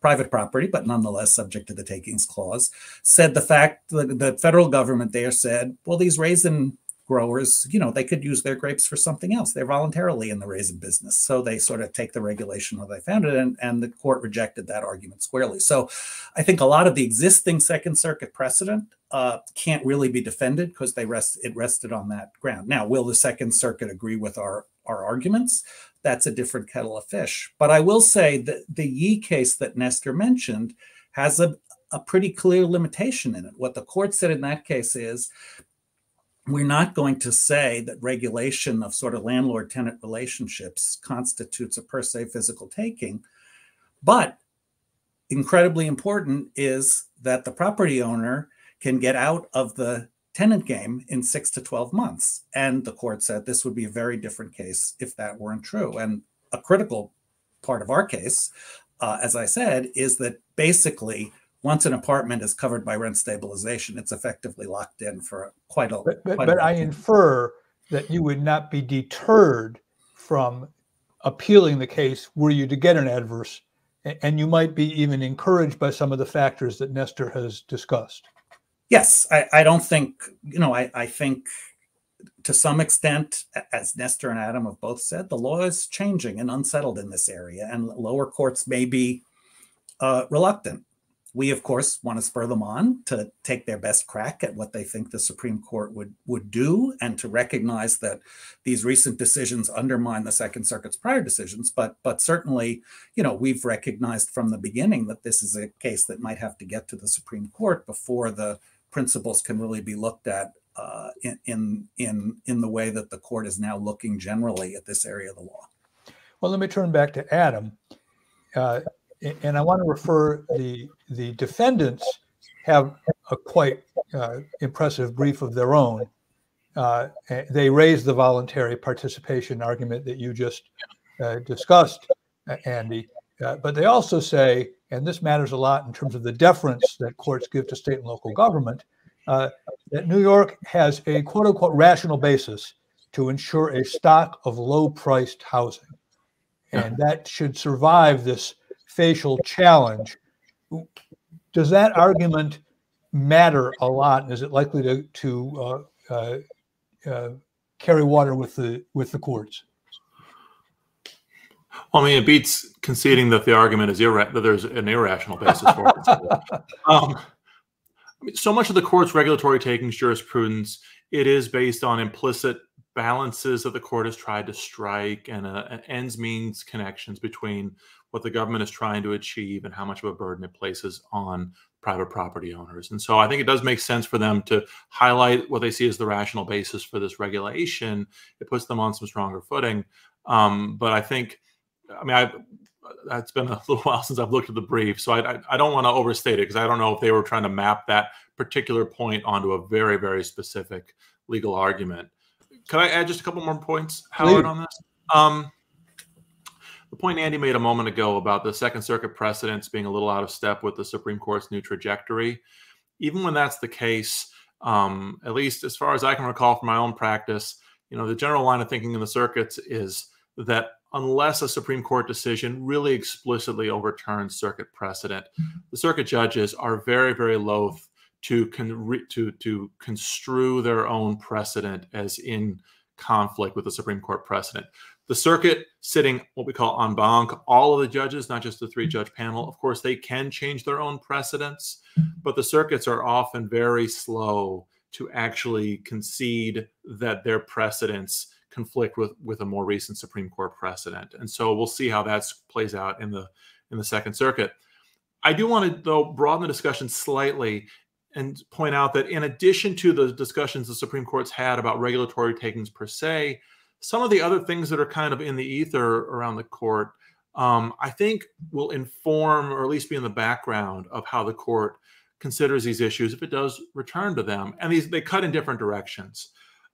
private property, but nonetheless subject to the takings clause, said the fact that the federal government there said, well, these raisin growers, you know, they could use their grapes for something else. They're voluntarily in the raisin business. So they sort of take the regulation where they found it, and, and the court rejected that argument squarely. So I think a lot of the existing Second Circuit precedent uh, can't really be defended because they rest, it rested on that ground. Now, will the Second Circuit agree with our, our arguments? That's a different kettle of fish. But I will say that the Yee case that Nestor mentioned has a, a pretty clear limitation in it. What the court said in that case is, we're not going to say that regulation of sort of landlord-tenant relationships constitutes a per se physical taking, but incredibly important is that the property owner can get out of the tenant game in six to twelve months. And the court said this would be a very different case if that weren't true. And a critical part of our case, uh, as I said, is that basically once an apartment is covered by rent stabilization, it's effectively locked in for quite a... But, but, quite but a I time. Infer that you would not be deterred from appealing the case were you to get an adverse, and you might be even encouraged by some of the factors that Nestor has discussed. Yes, I, I don't think, you know, I, I think to some extent, as Nestor and Adam have both said, the law is changing and unsettled in this area, and lower courts may be uh, reluctant. We, of course, want to spur them on to take their best crack at what they think the Supreme Court would, would do, and to recognize that these recent decisions undermine the Second Circuit's prior decisions. But, but certainly, you know, we've recognized from the beginning that this is a case that might have to get to the Supreme Court before the principles can really be looked at uh, in, in, in, in the way that the court is now looking generally at this area of the law. Well, let me turn back to Adam. Uh, And I want to refer the the defendants have a quite uh, impressive brief of their own. Uh, they raise the voluntary participation argument that you just uh, discussed, Andy. Uh, but they also say, and this matters a lot in terms of the deference that courts give to state and local government, uh, that New York has a quote unquote rational basis to ensure a stock of low priced housing, and that should survive this facial challenge. Does that argument matter a lot? And is it likely to, to uh, uh, uh, carry water with the with the courts? Well, I mean, it beats conceding that the argument is irra that there's an irrational basis for it. um, I mean, so much of the court's regulatory takings jurisprudence, it is based on implicit balances that the court has tried to strike, and uh, ends means connections between what the government is trying to achieve and how much of a burden it places on private property owners. And so I think it does make sense for them to highlight what they see as the rational basis for this regulation. It puts them on some stronger footing. Um, but I think, I mean, I've, that's been a little while since I've looked at the brief, so I, I, I don't want to overstate it, because I don't know if they were trying to map that particular point onto a very, very specific legal argument. Can I add just a couple more points, Howard, on this? Um, The point Andy made a moment ago about the Second Circuit precedents being a little out of step with the Supreme Court's new trajectory, even when that's the case, um, at least as far as I can recall from my own practice, you know, the general line of thinking in the circuits is that unless a Supreme Court decision really explicitly overturns circuit precedent, the circuit judges are very, very loath to con to to construe their own precedent as in conflict with the Supreme Court precedent. The circuit sitting what we call en banc, all of the judges, not just the three-judge panel, of course, they can change their own precedents, but the circuits are often very slow to actually concede that their precedents conflict with, with a more recent Supreme Court precedent. And so we'll see how that plays out in the, in the Second Circuit. I do want to, though, broaden the discussion slightly and point out that in addition to the discussions the Supreme Court's had about regulatory takings per se, some of the other things that are kind of in the ether around the court, um, I think will inform or at least be in the background of how the court considers these issues if it does return to them. And these they cut in different directions.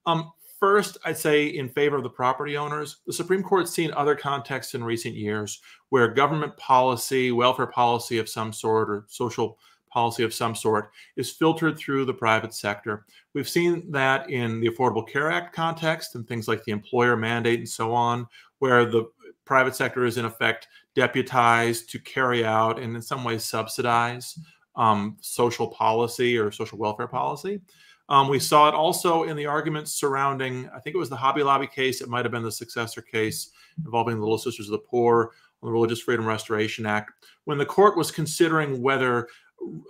Um, first, I'd say in favor of the property owners, the Supreme Court's seen other contexts in recent years where government policy, welfare policy of some sort, or social policy of some sort is filtered through the private sector. We've seen that in the Affordable Care Act context and things like the employer mandate and so on, where the private sector is in effect deputized to carry out and in some ways subsidize um, social policy or social welfare policy. Um, we saw it also in the arguments surrounding, I think it was the Hobby Lobby case, it might have been the successor case involving the Little Sisters of the Poor, the Religious Freedom Restoration Act, when the court was considering whether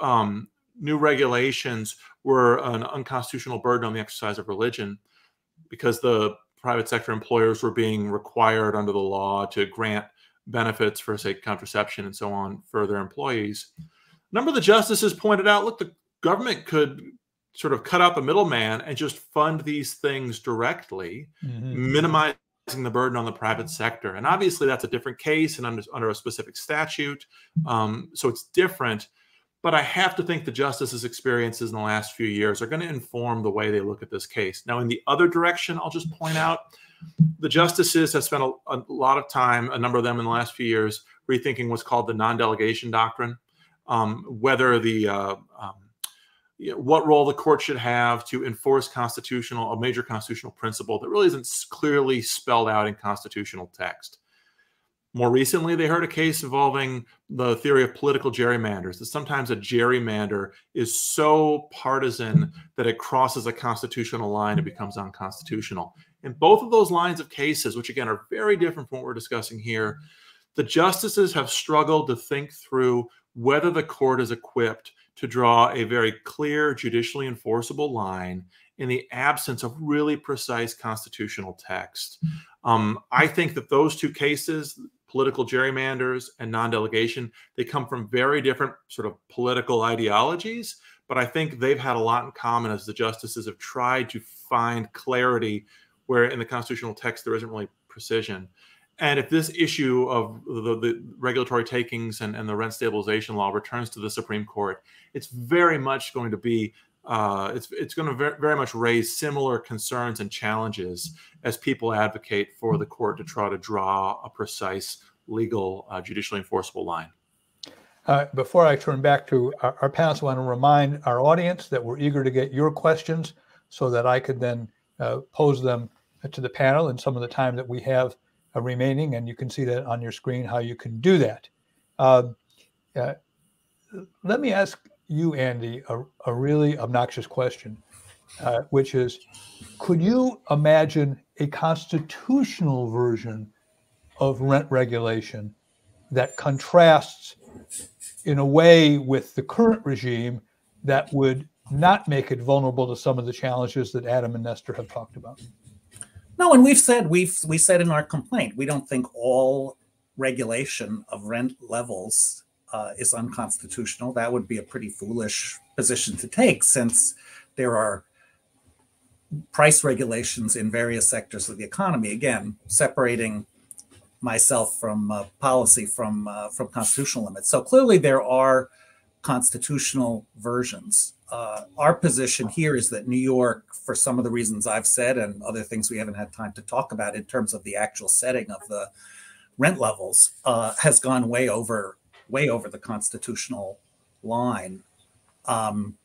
Um, new regulations were an unconstitutional burden on the exercise of religion, because the private sector employers were being required under the law to grant benefits for, say, contraception and so on for their employees. a number of the justices pointed out, look, the government could sort of cut out the middleman and just fund these things directly, mm-hmm. minimizing the burden on the private sector. And obviously that's a different case and under, under a specific statute. Um, so it's different. But I have to think the justices' experiences in the last few years are going to inform the way they look at this case. Now, in the other direction, I'll just point out, the justices have spent a, a lot of time, a number of them in the last few years, rethinking what's called the non-delegation doctrine, um, whether the uh, um, what role the court should have to enforce constitutional, a major constitutional principle that really isn't clearly spelled out in constitutional text. More recently, they heard a case involving the theory of political gerrymanders, that sometimes a gerrymander is so partisan that it crosses a constitutional line and becomes unconstitutional. In both of those lines of cases, which again are very different from what we're discussing here, the justices have struggled to think through whether the court is equipped to draw a very clear, judicially enforceable line in the absence of really precise constitutional text. Um, I think that those two cases, political gerrymanders and non-delegation, they come from very different sort of political ideologies, but I think they've had a lot in common as the justices have tried to find clarity where in the constitutional text there isn't really precision. And if this issue of the, the regulatory takings and, and the rent stabilization law returns to the Supreme Court, it's very much going to be Uh, it's it's going to very, very much raise similar concerns and challenges as people advocate for the court to try to draw a precise legal, uh, judicially enforceable line. Uh, before I turn back to our, our panel, I want to remind our audience that we're eager to get your questions so that I could then uh, pose them to the panel in some of the time that we have uh, remaining. And you can see that on your screen, how you can do that. Uh, uh, let me ask you, Andy, a, a really obnoxious question, uh, which is, could you imagine a constitutional version of rent regulation that contrasts in a way with the current regime that would not make it vulnerable to some of the challenges that Adam and Nestor have talked about? No, and we've said, we've we said in our complaint, we don't think all regulation of rent levels Uh, is unconstitutional. That would be a pretty foolish position to take, since there are price regulations in various sectors of the economy. Again, separating myself from uh, policy from uh, from constitutional limits. So clearly there are constitutional versions. Uh, our position here is that New York, for some of the reasons I've said and other things we haven't had time to talk about in terms of the actual setting of the rent levels, uh, has gone way over way over the constitutional line. Um,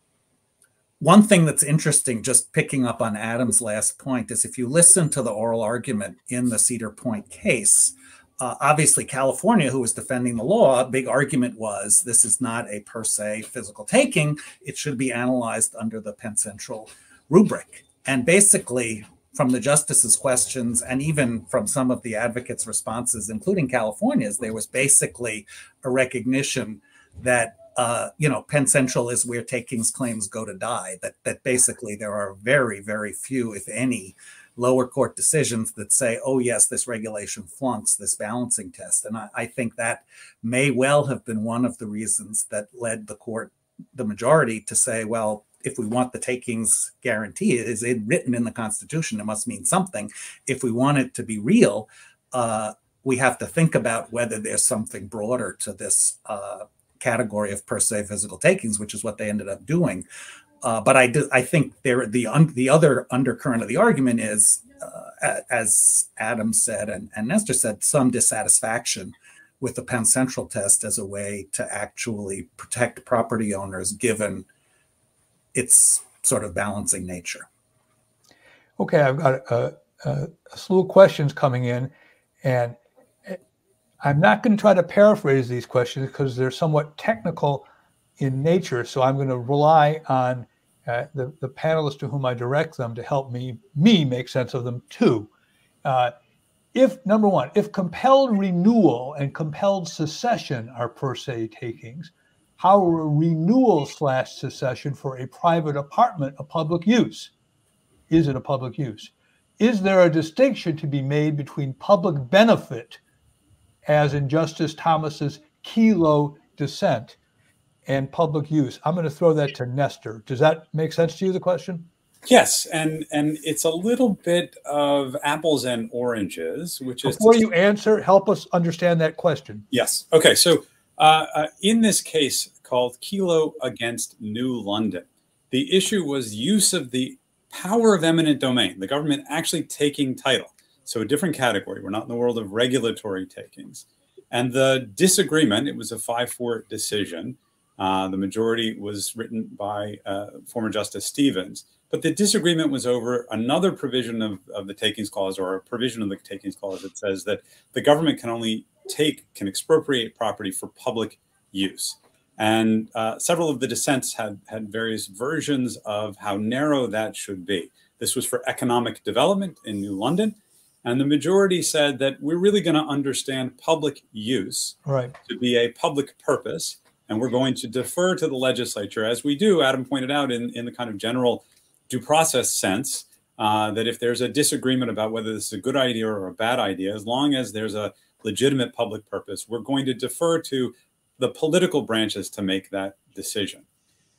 one thing that's interesting, just picking up on Adam's last point, is if you listen to the oral argument in the Cedar Point case, uh, obviously California, who was defending the law, big argument was this is not a per se physical taking. It should be analyzed under the Penn Central rubric. And basically, from the justices' questions and even from some of the advocates' responses, including California's, there was basically a recognition that, uh, you know, Penn Central is where takings claims go to die, that, that basically there are very, very few, if any, lower court decisions that say, oh, yes, this regulation flunks this balancing test. And I, I think that may well have been one of the reasons that led the court, the majority, to say, well, if we want the takings guarantee, it is written in the Constitution, it must mean something. If we want it to be real, uh, we have to think about whether there's something broader to this uh, category of per se physical takings, which is what they ended up doing. Uh, but I, do, I think there, the, un, the other undercurrent of the argument is, uh, as Adam said and, and Nestor said, some dissatisfaction with the Penn Central test as a way to actually protect property owners given its sort of balancing nature. Okay, I've got a, a, a slew of questions coming in, and I'm not going to try to paraphrase these questions because they're somewhat technical in nature. So I'm going to rely on uh, the, the panelists to whom I direct them to help me, me make sense of them too. Uh, if, number one, if compelled renewal and compelled secession are per se takings, how are a renewal slash secession for a private apartment a public use? Is it a public use? Is there a distinction to be made between public benefit, as in Justice Thomas's Kelo dissent, and public use. I'm going to throw that to Nestor. Does that make sense to you, the question? Yes, and and it's a little bit of apples and oranges, which is— Before you answer, help us understand that question. Yes. Okay, so uh, uh, in this case called Kelo against New London, the issue was use of the power of eminent domain, the government actually taking title. So a different category. We're not in the world of regulatory takings. And the disagreement, it was a five four decision. Uh, the majority was written by uh, former Justice Stevens. But the disagreement was over another provision of, of the takings clause, or a provision of the takings clause that says that the government can only take, can expropriate property for public use. And uh, several of the dissents had, had various versions of how narrow that should be. This was for economic development in New London. And the majority said that we're really going to understand public use right. to be a public purpose. And we're going to defer to the legislature, as we do, Adam pointed out, in, in the kind of general due process sense, uh, that if there's a disagreement about whether this is a good idea or a bad idea, as long as there's a legitimate public purpose, we're going to defer to the political branches to make that decision.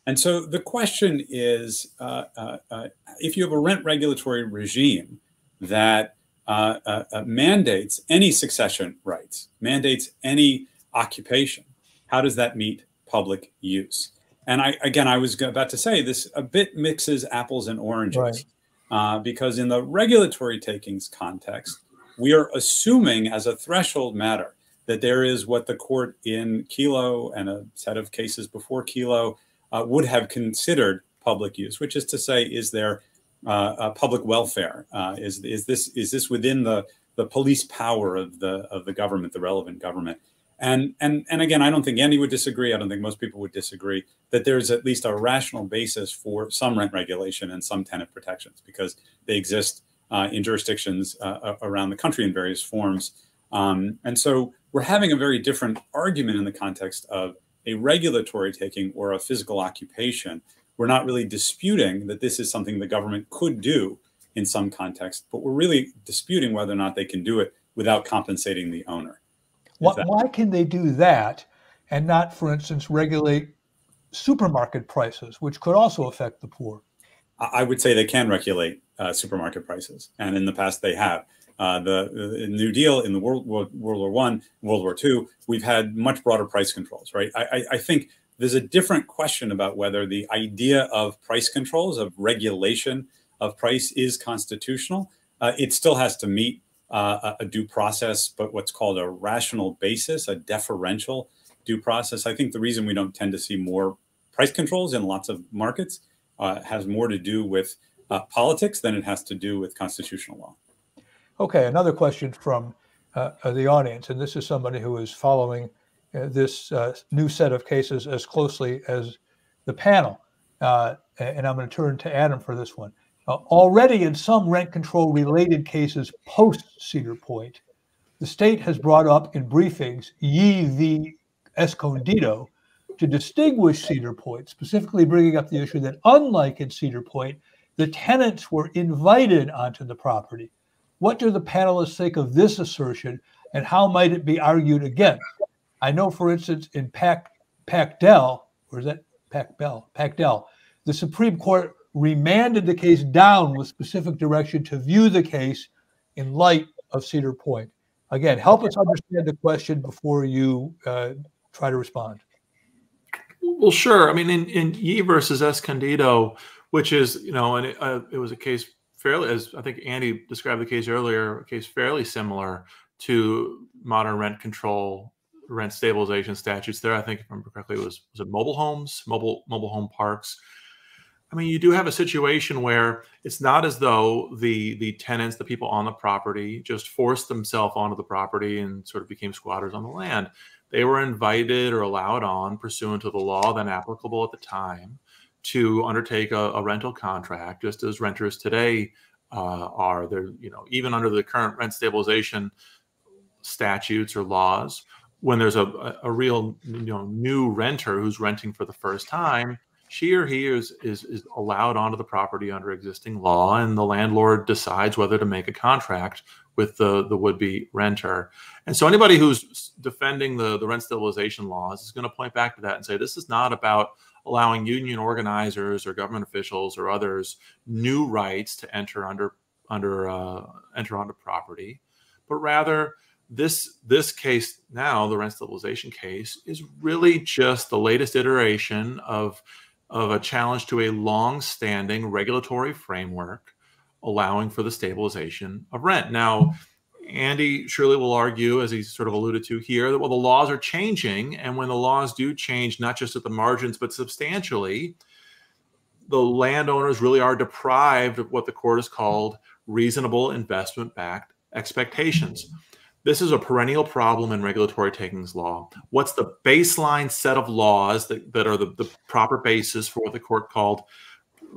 And so the question is, uh, uh, uh, if you have a rent regulatory regime that uh, uh, uh, mandates any succession rights, mandates any occupation, how does that meet public use? And I, again, I was about to say this a bit mixes apples and oranges, right. uh, because in the regulatory takings context, we are assuming as a threshold matter that there is what the court in Kelo and a set of cases before Kelo uh, would have considered public use, which is to say, is there uh, a public welfare? Uh, is is this is this within the the police power of the of the government, the relevant government? And and and again, I don't think Andy would disagree. I don't think most people would disagree that there's at least a rational basis for some rent regulation and some tenant protections because they exist uh, in jurisdictions uh, around the country in various forms. Um, and so we're having a very different argument in the context of a regulatory taking or a physical occupation. We're not really disputing that this is something the government could do in some context, but we're really disputing whether or not they can do it without compensating the owner. Why, why can they do that and not, for instance, regulate supermarket prices, which could also affect the poor? I would say they can regulate uh, supermarket prices, and in the past they have. Uh, the, the New Deal in the World, World, World War One, World War Two, we've had much broader price controls, right? I, I, I think there's a different question about whether the idea of price controls, of regulation of price is constitutional. Uh, it still has to meet uh, a, a due process, but what's called a rational basis, a deferential due process. I think the reason we don't tend to see more price controls in lots of markets uh, has more to do with uh, politics than it has to do with constitutional law. Okay, another question from uh, the audience, and this is somebody who is following uh, this uh, new set of cases as closely as the panel. Uh, and I'm going to turn to Adam for this one. Uh, already in some rent control related cases post Cedar Point, the state has brought up in briefings Yee v. Escondido to distinguish Cedar Point, specifically bringing up the issue that unlike in Cedar Point, the tenants were invited onto the property. What do the panelists think of this assertion, and how might it be argued against? I know, for instance, in Pac, PacDell, or is that PacDell? PacDell, the Supreme Court remanded the case down with specific direction to view the case in light of Cedar Point. Again, help us understand the question before you uh, try to respond. Well, sure. I mean, in, in Yee versus Escondido, which is, you know, and it, uh, it was a case fairly, as I think Andy described the case earlier, a case fairly similar to modern rent control, rent stabilization statutes there. I think if I remember correctly, it was, was it mobile homes, mobile mobile home parks. I mean, you do have a situation where it's not as though the the tenants, the people on the property, just forced themselves onto the property and sort of became squatters on the land. They were invited or allowed on pursuant to the law then applicable at the time to undertake a, a rental contract, just as renters today uh, are. They're, you know, even under the current rent stabilization statutes or laws, when there's a, a real, you know, new renter who's renting for the first time, she or he is, is, is allowed onto the property under existing law, and the landlord decides whether to make a contract with the, the would-be renter. And so anybody who's defending the, the rent stabilization laws is going to point back to that and say, this is not about allowing union organizers or government officials or others new rights to enter under under uh, enter onto property, but rather this this case now, the rent stabilization case, is really just the latest iteration of of a challenge to a long-standing regulatory framework allowing for the stabilization of rent. Now, Andy surely will argue, as he sort of alluded to here, that, well, the laws are changing. And when the laws do change, not just at the margins, but substantially, the landowners really are deprived of what the court has called reasonable investment-backed expectations. This is a perennial problem in regulatory takings law. What's the baseline set of laws that, that are the, the proper basis for what the court called,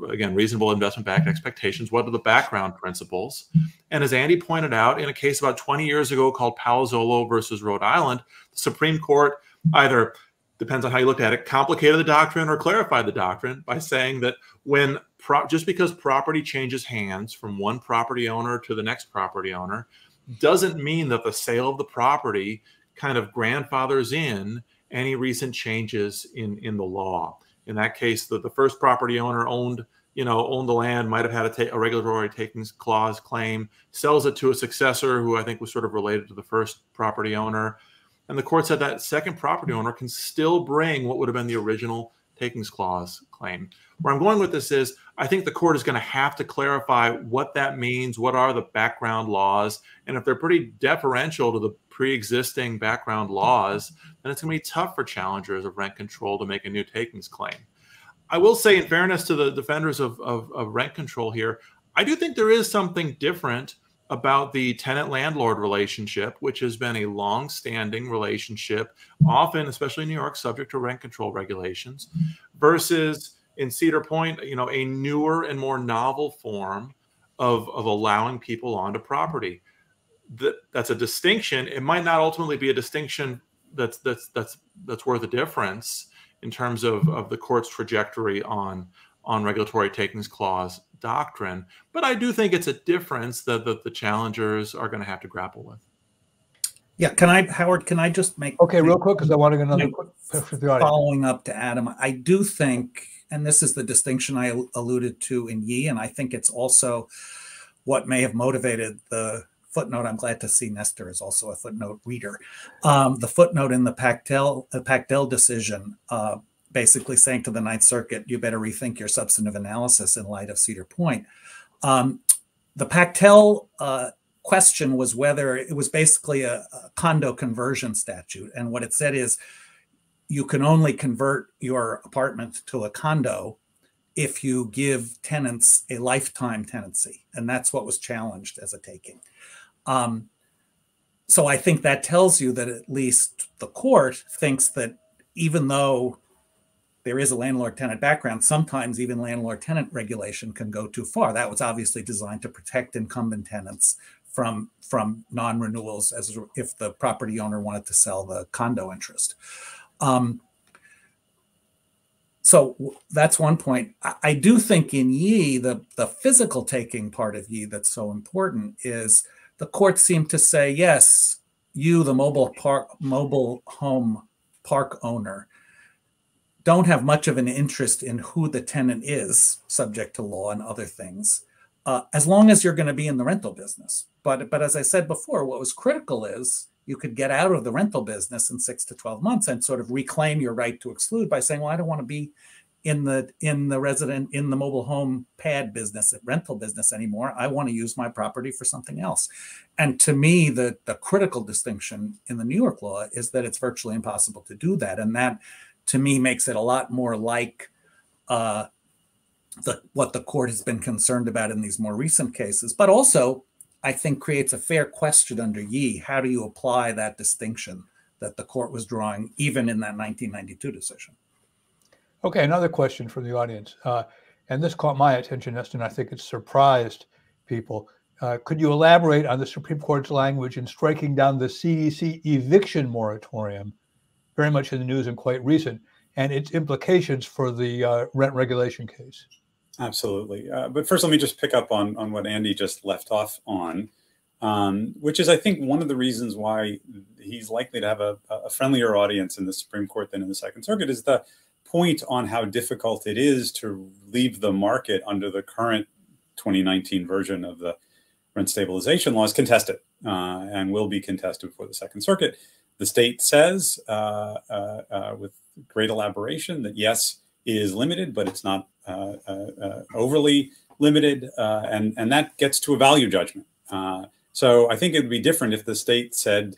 again, reasonable investment-backed expectations? What are the background principles? And as Andy pointed out, in a case about twenty years ago called Palazzolo versus Rhode Island, the Supreme Court either, depends on how you look at it, complicated the doctrine or clarified the doctrine by saying that when pro just because property changes hands from one property owner to the next property owner doesn't mean that the sale of the property kind of grandfathers in any recent changes in, in the law. In that case, the, the first property owner owned, you know, owned the land, might have had a, ta a regulatory takings clause claim, sells it to a successor who I think was sort of related to the first property owner. And the court said that second property owner can still bring what would have been the original takings clause claim. Where I'm going with this is, I think the court is going to have to clarify what that means, what are the background laws, and if they're pretty deferential to the pre-existing background laws, then it's going to be tough for challengers of rent control to make a new takings claim. I will say, in fairness to the defenders of, of, of rent control here, I do think there is something different about the tenant-landlord relationship, which has been a long-standing relationship, often, especially in New York, subject to rent control regulations, versus in Cedar Point, you know, a newer and more novel form of, of allowing people onto property. That, that's a distinction. It might not ultimately be a distinction that's that's that's that's worth a difference in terms of, of the court's trajectory on on regulatory takings clause doctrine. But I do think it's a difference that, that the challengers are going to have to grapple with. Yeah. Can I, Howard, can I just make... Okay, real quick, because I want to get another quick... Following up to Adam, I do think, and this is the distinction I alluded to in Yee, and I think it's also what may have motivated the footnote. I'm glad to see Nestor is also a footnote reader. Um, the footnote in the PacDell, the PacDell decision, uh, basically saying to the Ninth Circuit, you better rethink your substantive analysis in light of Cedar Point. Um, the PacDell uh, question was whether it was basically a, a condo conversion statute. And what it said is you can only convert your apartment to a condo if you give tenants a lifetime tenancy. And that's what was challenged as a taking. Um, so I think that tells you that at least the court thinks that even though there is a landlord-tenant background, sometimes even landlord-tenant regulation can go too far. That was obviously designed to protect incumbent tenants from, from non-renewals as if the property owner wanted to sell the condo interest. Um, so that's one point. I, I do think in Yee, the, the physical taking part of Yee that's so important is the court seemed to say, yes, you, the mobile park, mobile home park owner, don't have much of an interest in who the tenant is, subject to law and other things, uh, as long as you're going to be in the rental business. But, but as I said before, what was critical is you could get out of the rental business in six to twelve months and sort of reclaim your right to exclude by saying, well, I don't want to be in the in the resident, in the mobile home pad business, rental business anymore. I want to use my property for something else. And to me, the, the critical distinction in the New York law is that it's virtually impossible to do that. And that, to me, makes it a lot more like uh, the, what the court has been concerned about in these more recent cases, but also I think creates a fair question under Yee. How do you apply that distinction that the court was drawing even in that nineteen ninety-two decision? Okay, another question from the audience. Uh, and this caught my attention, Nestor, and I think it surprised people. Uh, could you elaborate on the Supreme Court's language in striking down the C D C eviction moratorium, very much in the news and quite recent, and its implications for the uh, rent regulation case? Absolutely. Uh, but first, let me just pick up on, on what Andy just left off on. um, which is, I think, one of the reasons why he's likely to have a, a friendlier audience in the Supreme Court than in the Second Circuit, is the point on how difficult it is to leave the market under the current twenty nineteen version of the rent stabilization law is contested uh, and will be contested before the Second Circuit. The state says uh, uh, uh, with great elaboration that yes, it is limited, but it's not uh, uh, uh, overly limited. Uh, and, and that gets to a value judgment. Uh, so I think it would be different if the state said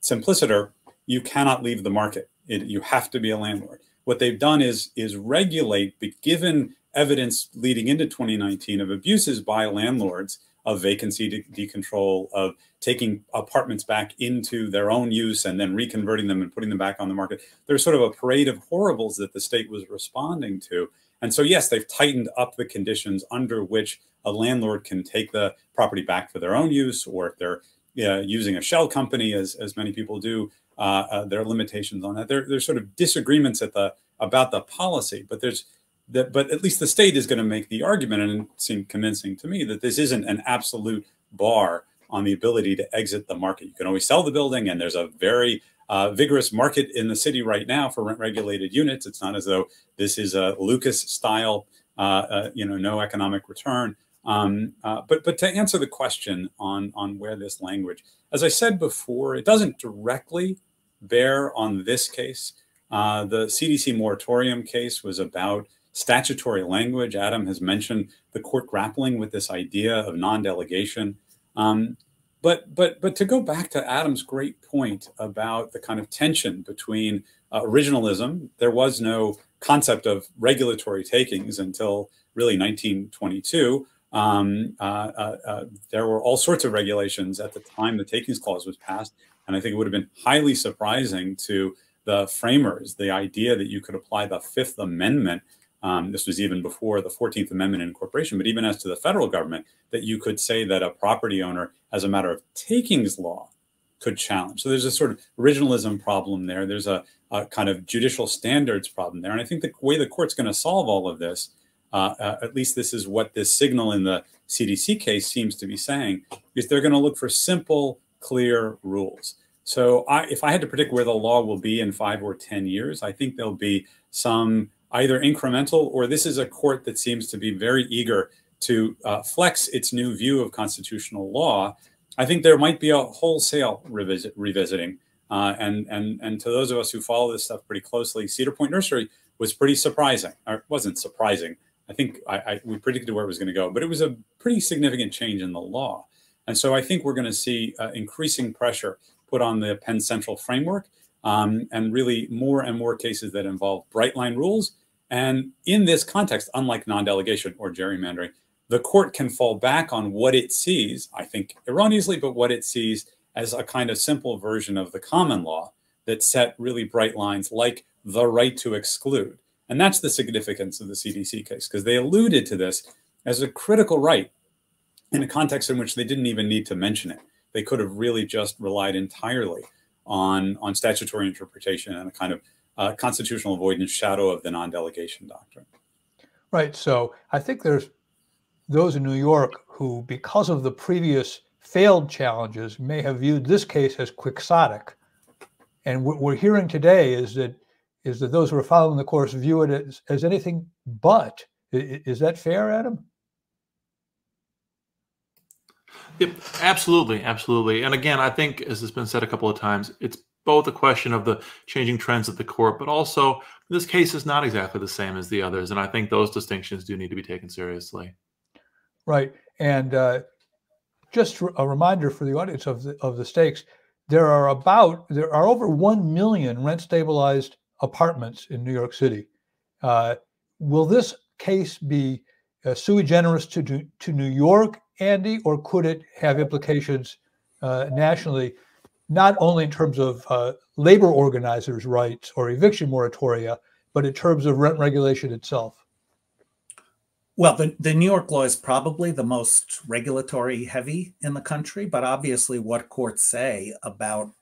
simpliciter, you cannot leave the market. It, you have to be a landlord. What they've done is, is regulate, but given evidence leading into twenty nineteen of abuses by landlords, of vacancy decontrol, of taking apartments back into their own use and then reconverting them and putting them back on the market. There's sort of a parade of horribles that the state was responding to. And so, yes, they've tightened up the conditions under which a landlord can take the property back for their own use, or if they're uh, using a shell company, as, as many people do, uh, uh, there are limitations on that. There, there's sort of disagreements at the about the policy, but there's That, but at least the state is going to make the argument, and it seemed convincing to me, that this isn't an absolute bar on the ability to exit the market. You can always sell the building, and there's a very uh, vigorous market in the city right now for rent-regulated units. It's not as though this is a Lucas-style, uh, uh, you know, no economic return. Um, uh, but but to answer the question on on where this language, as I said before, it doesn't directly bear on this case. Uh, the C D C moratorium case was about statutory language. Adam has mentioned the court grappling with this idea of non-delegation. Um, but, but, but to go back to Adam's great point about the kind of tension between uh, originalism, there was no concept of regulatory takings until really nineteen twenty-two. Um, uh, uh, uh, there were all sorts of regulations at the time the takings clause was passed. And I think it would have been highly surprising to the framers, the idea that you could apply the Fifth Amendment. Um, this was even before the fourteenth Amendment incorporation, but even as to the federal government, that you could say that a property owner, as a matter of takings law, could challenge. So there's a sort of originalism problem there. There's a, a kind of judicial standards problem there. And I think the way the court's going to solve all of this, uh, uh, at least this is what this signal in the C D C case seems to be saying, is they're going to look for simple, clear rules. So I, if I had to predict where the law will be in five or ten years, I think there'll be some either incremental, or this is a court that seems to be very eager to uh, flex its new view of constitutional law. I think there might be a wholesale revisit, revisiting. Uh, and, and, and to those of us who follow this stuff pretty closely, Cedar Point Nursery was pretty surprising, or it wasn't surprising. I think I, I, we predicted where it was going to go, but it was a pretty significant change in the law. And so I think we're going to see uh, increasing pressure put on the Penn Central framework. Um, and really more and more cases that involve bright line rules. And in this context, unlike non-delegation or gerrymandering, the court can fall back on what it sees, I think erroneously, but what it sees as a kind of simple version of the common law that set really bright lines like the right to exclude. And that's the significance of the C D C case, because they alluded to this as a critical right in a context in which they didn't even need to mention it. They could have really just relied entirely on, on statutory interpretation and a kind of uh, constitutional avoidance shadow of the non-delegation doctrine. Right. So I think there's those in New York who, because of the previous failed challenges, may have viewed this case as quixotic. And what we're hearing today is that is that those who are following the course view it as, as anything but. Is that fair, Adam? Yep, absolutely, absolutely. And again, I think, as has been said a couple of times, it's both a question of the changing trends of the court, but also this case is not exactly the same as the others. And I think those distinctions do need to be taken seriously. Right. And uh, just a reminder for the audience of the, of the stakes, there are about, there are over one million rent-stabilized apartments in New York City. Uh, will this case be uh, sui generis to, to New York, Andy, or could it have implications uh, nationally, not only in terms of uh, labor organizers' rights or eviction moratoria, but in terms of rent regulation itself? Well, the, the New York law is probably the most regulatory heavy in the country, but obviously what courts say about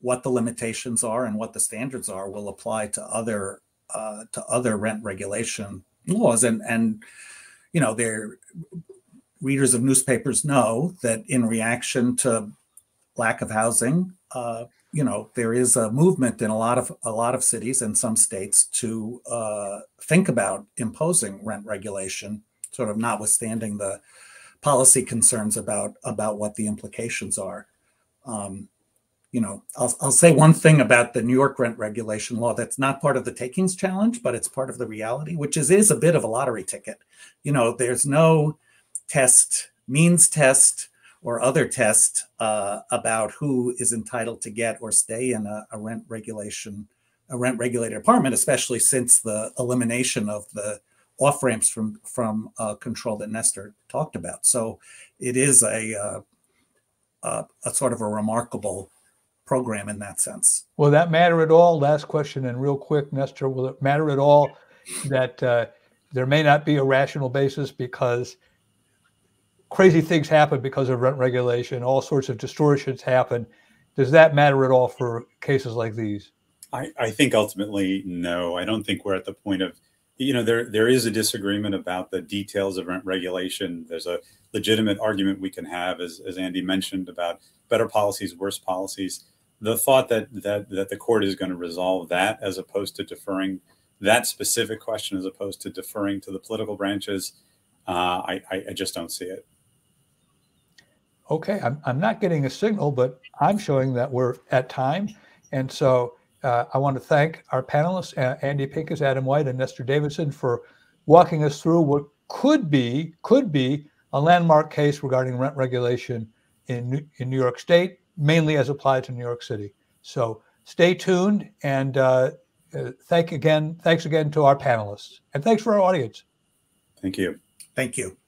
what the limitations are and what the standards are will apply to other uh, to other rent regulation laws. And, and you know, they're readers of newspapers know that in reaction to lack of housing, uh, you know, there is a movement in a lot of a lot of cities and some states to uh, think about imposing rent regulation, sort of notwithstanding the policy concerns about about what the implications are. Um, you know, I'll, I'll say one thing about the New York rent regulation law that's not part of the takings challenge, but it's part of the reality, which is is a bit of a lottery ticket. You know, there's no test, means test, or other test uh, about who is entitled to get or stay in a, a rent regulation, a rent regulated apartment, especially since the elimination of the off ramps from from uh, control that Nestor talked about. So it is a, uh, a a sort of a remarkable program in that sense. Will that matter at all? Last question, and real quick, Nestor, will it matter at all that uh, there may not be a rational basis because crazy things happen because of rent regulation, all sorts of distortions happen? Does that matter at all for cases like these? I, I think ultimately, no. I don't think we're at the point of, you know, there there is a disagreement about the details of rent regulation. There's a legitimate argument we can have, as, as Andy mentioned, about better policies, worse policies. The thought that, that, that the court is going to resolve that as opposed to deferring that specific question, as opposed to deferring to the political branches, uh, I, I just don't see it. Okay, I'm, I'm not getting a signal, but I'm showing that we're at time. And so uh, I want to thank our panelists, uh, Andy Pincus, Adam White, and Nestor Davidson, for walking us through what could be, could be a landmark case regarding rent regulation in New, in New York State, mainly as applied to New York City. So stay tuned, and uh, thank again, thanks again to our panelists. And thanks for our audience. Thank you. Thank you.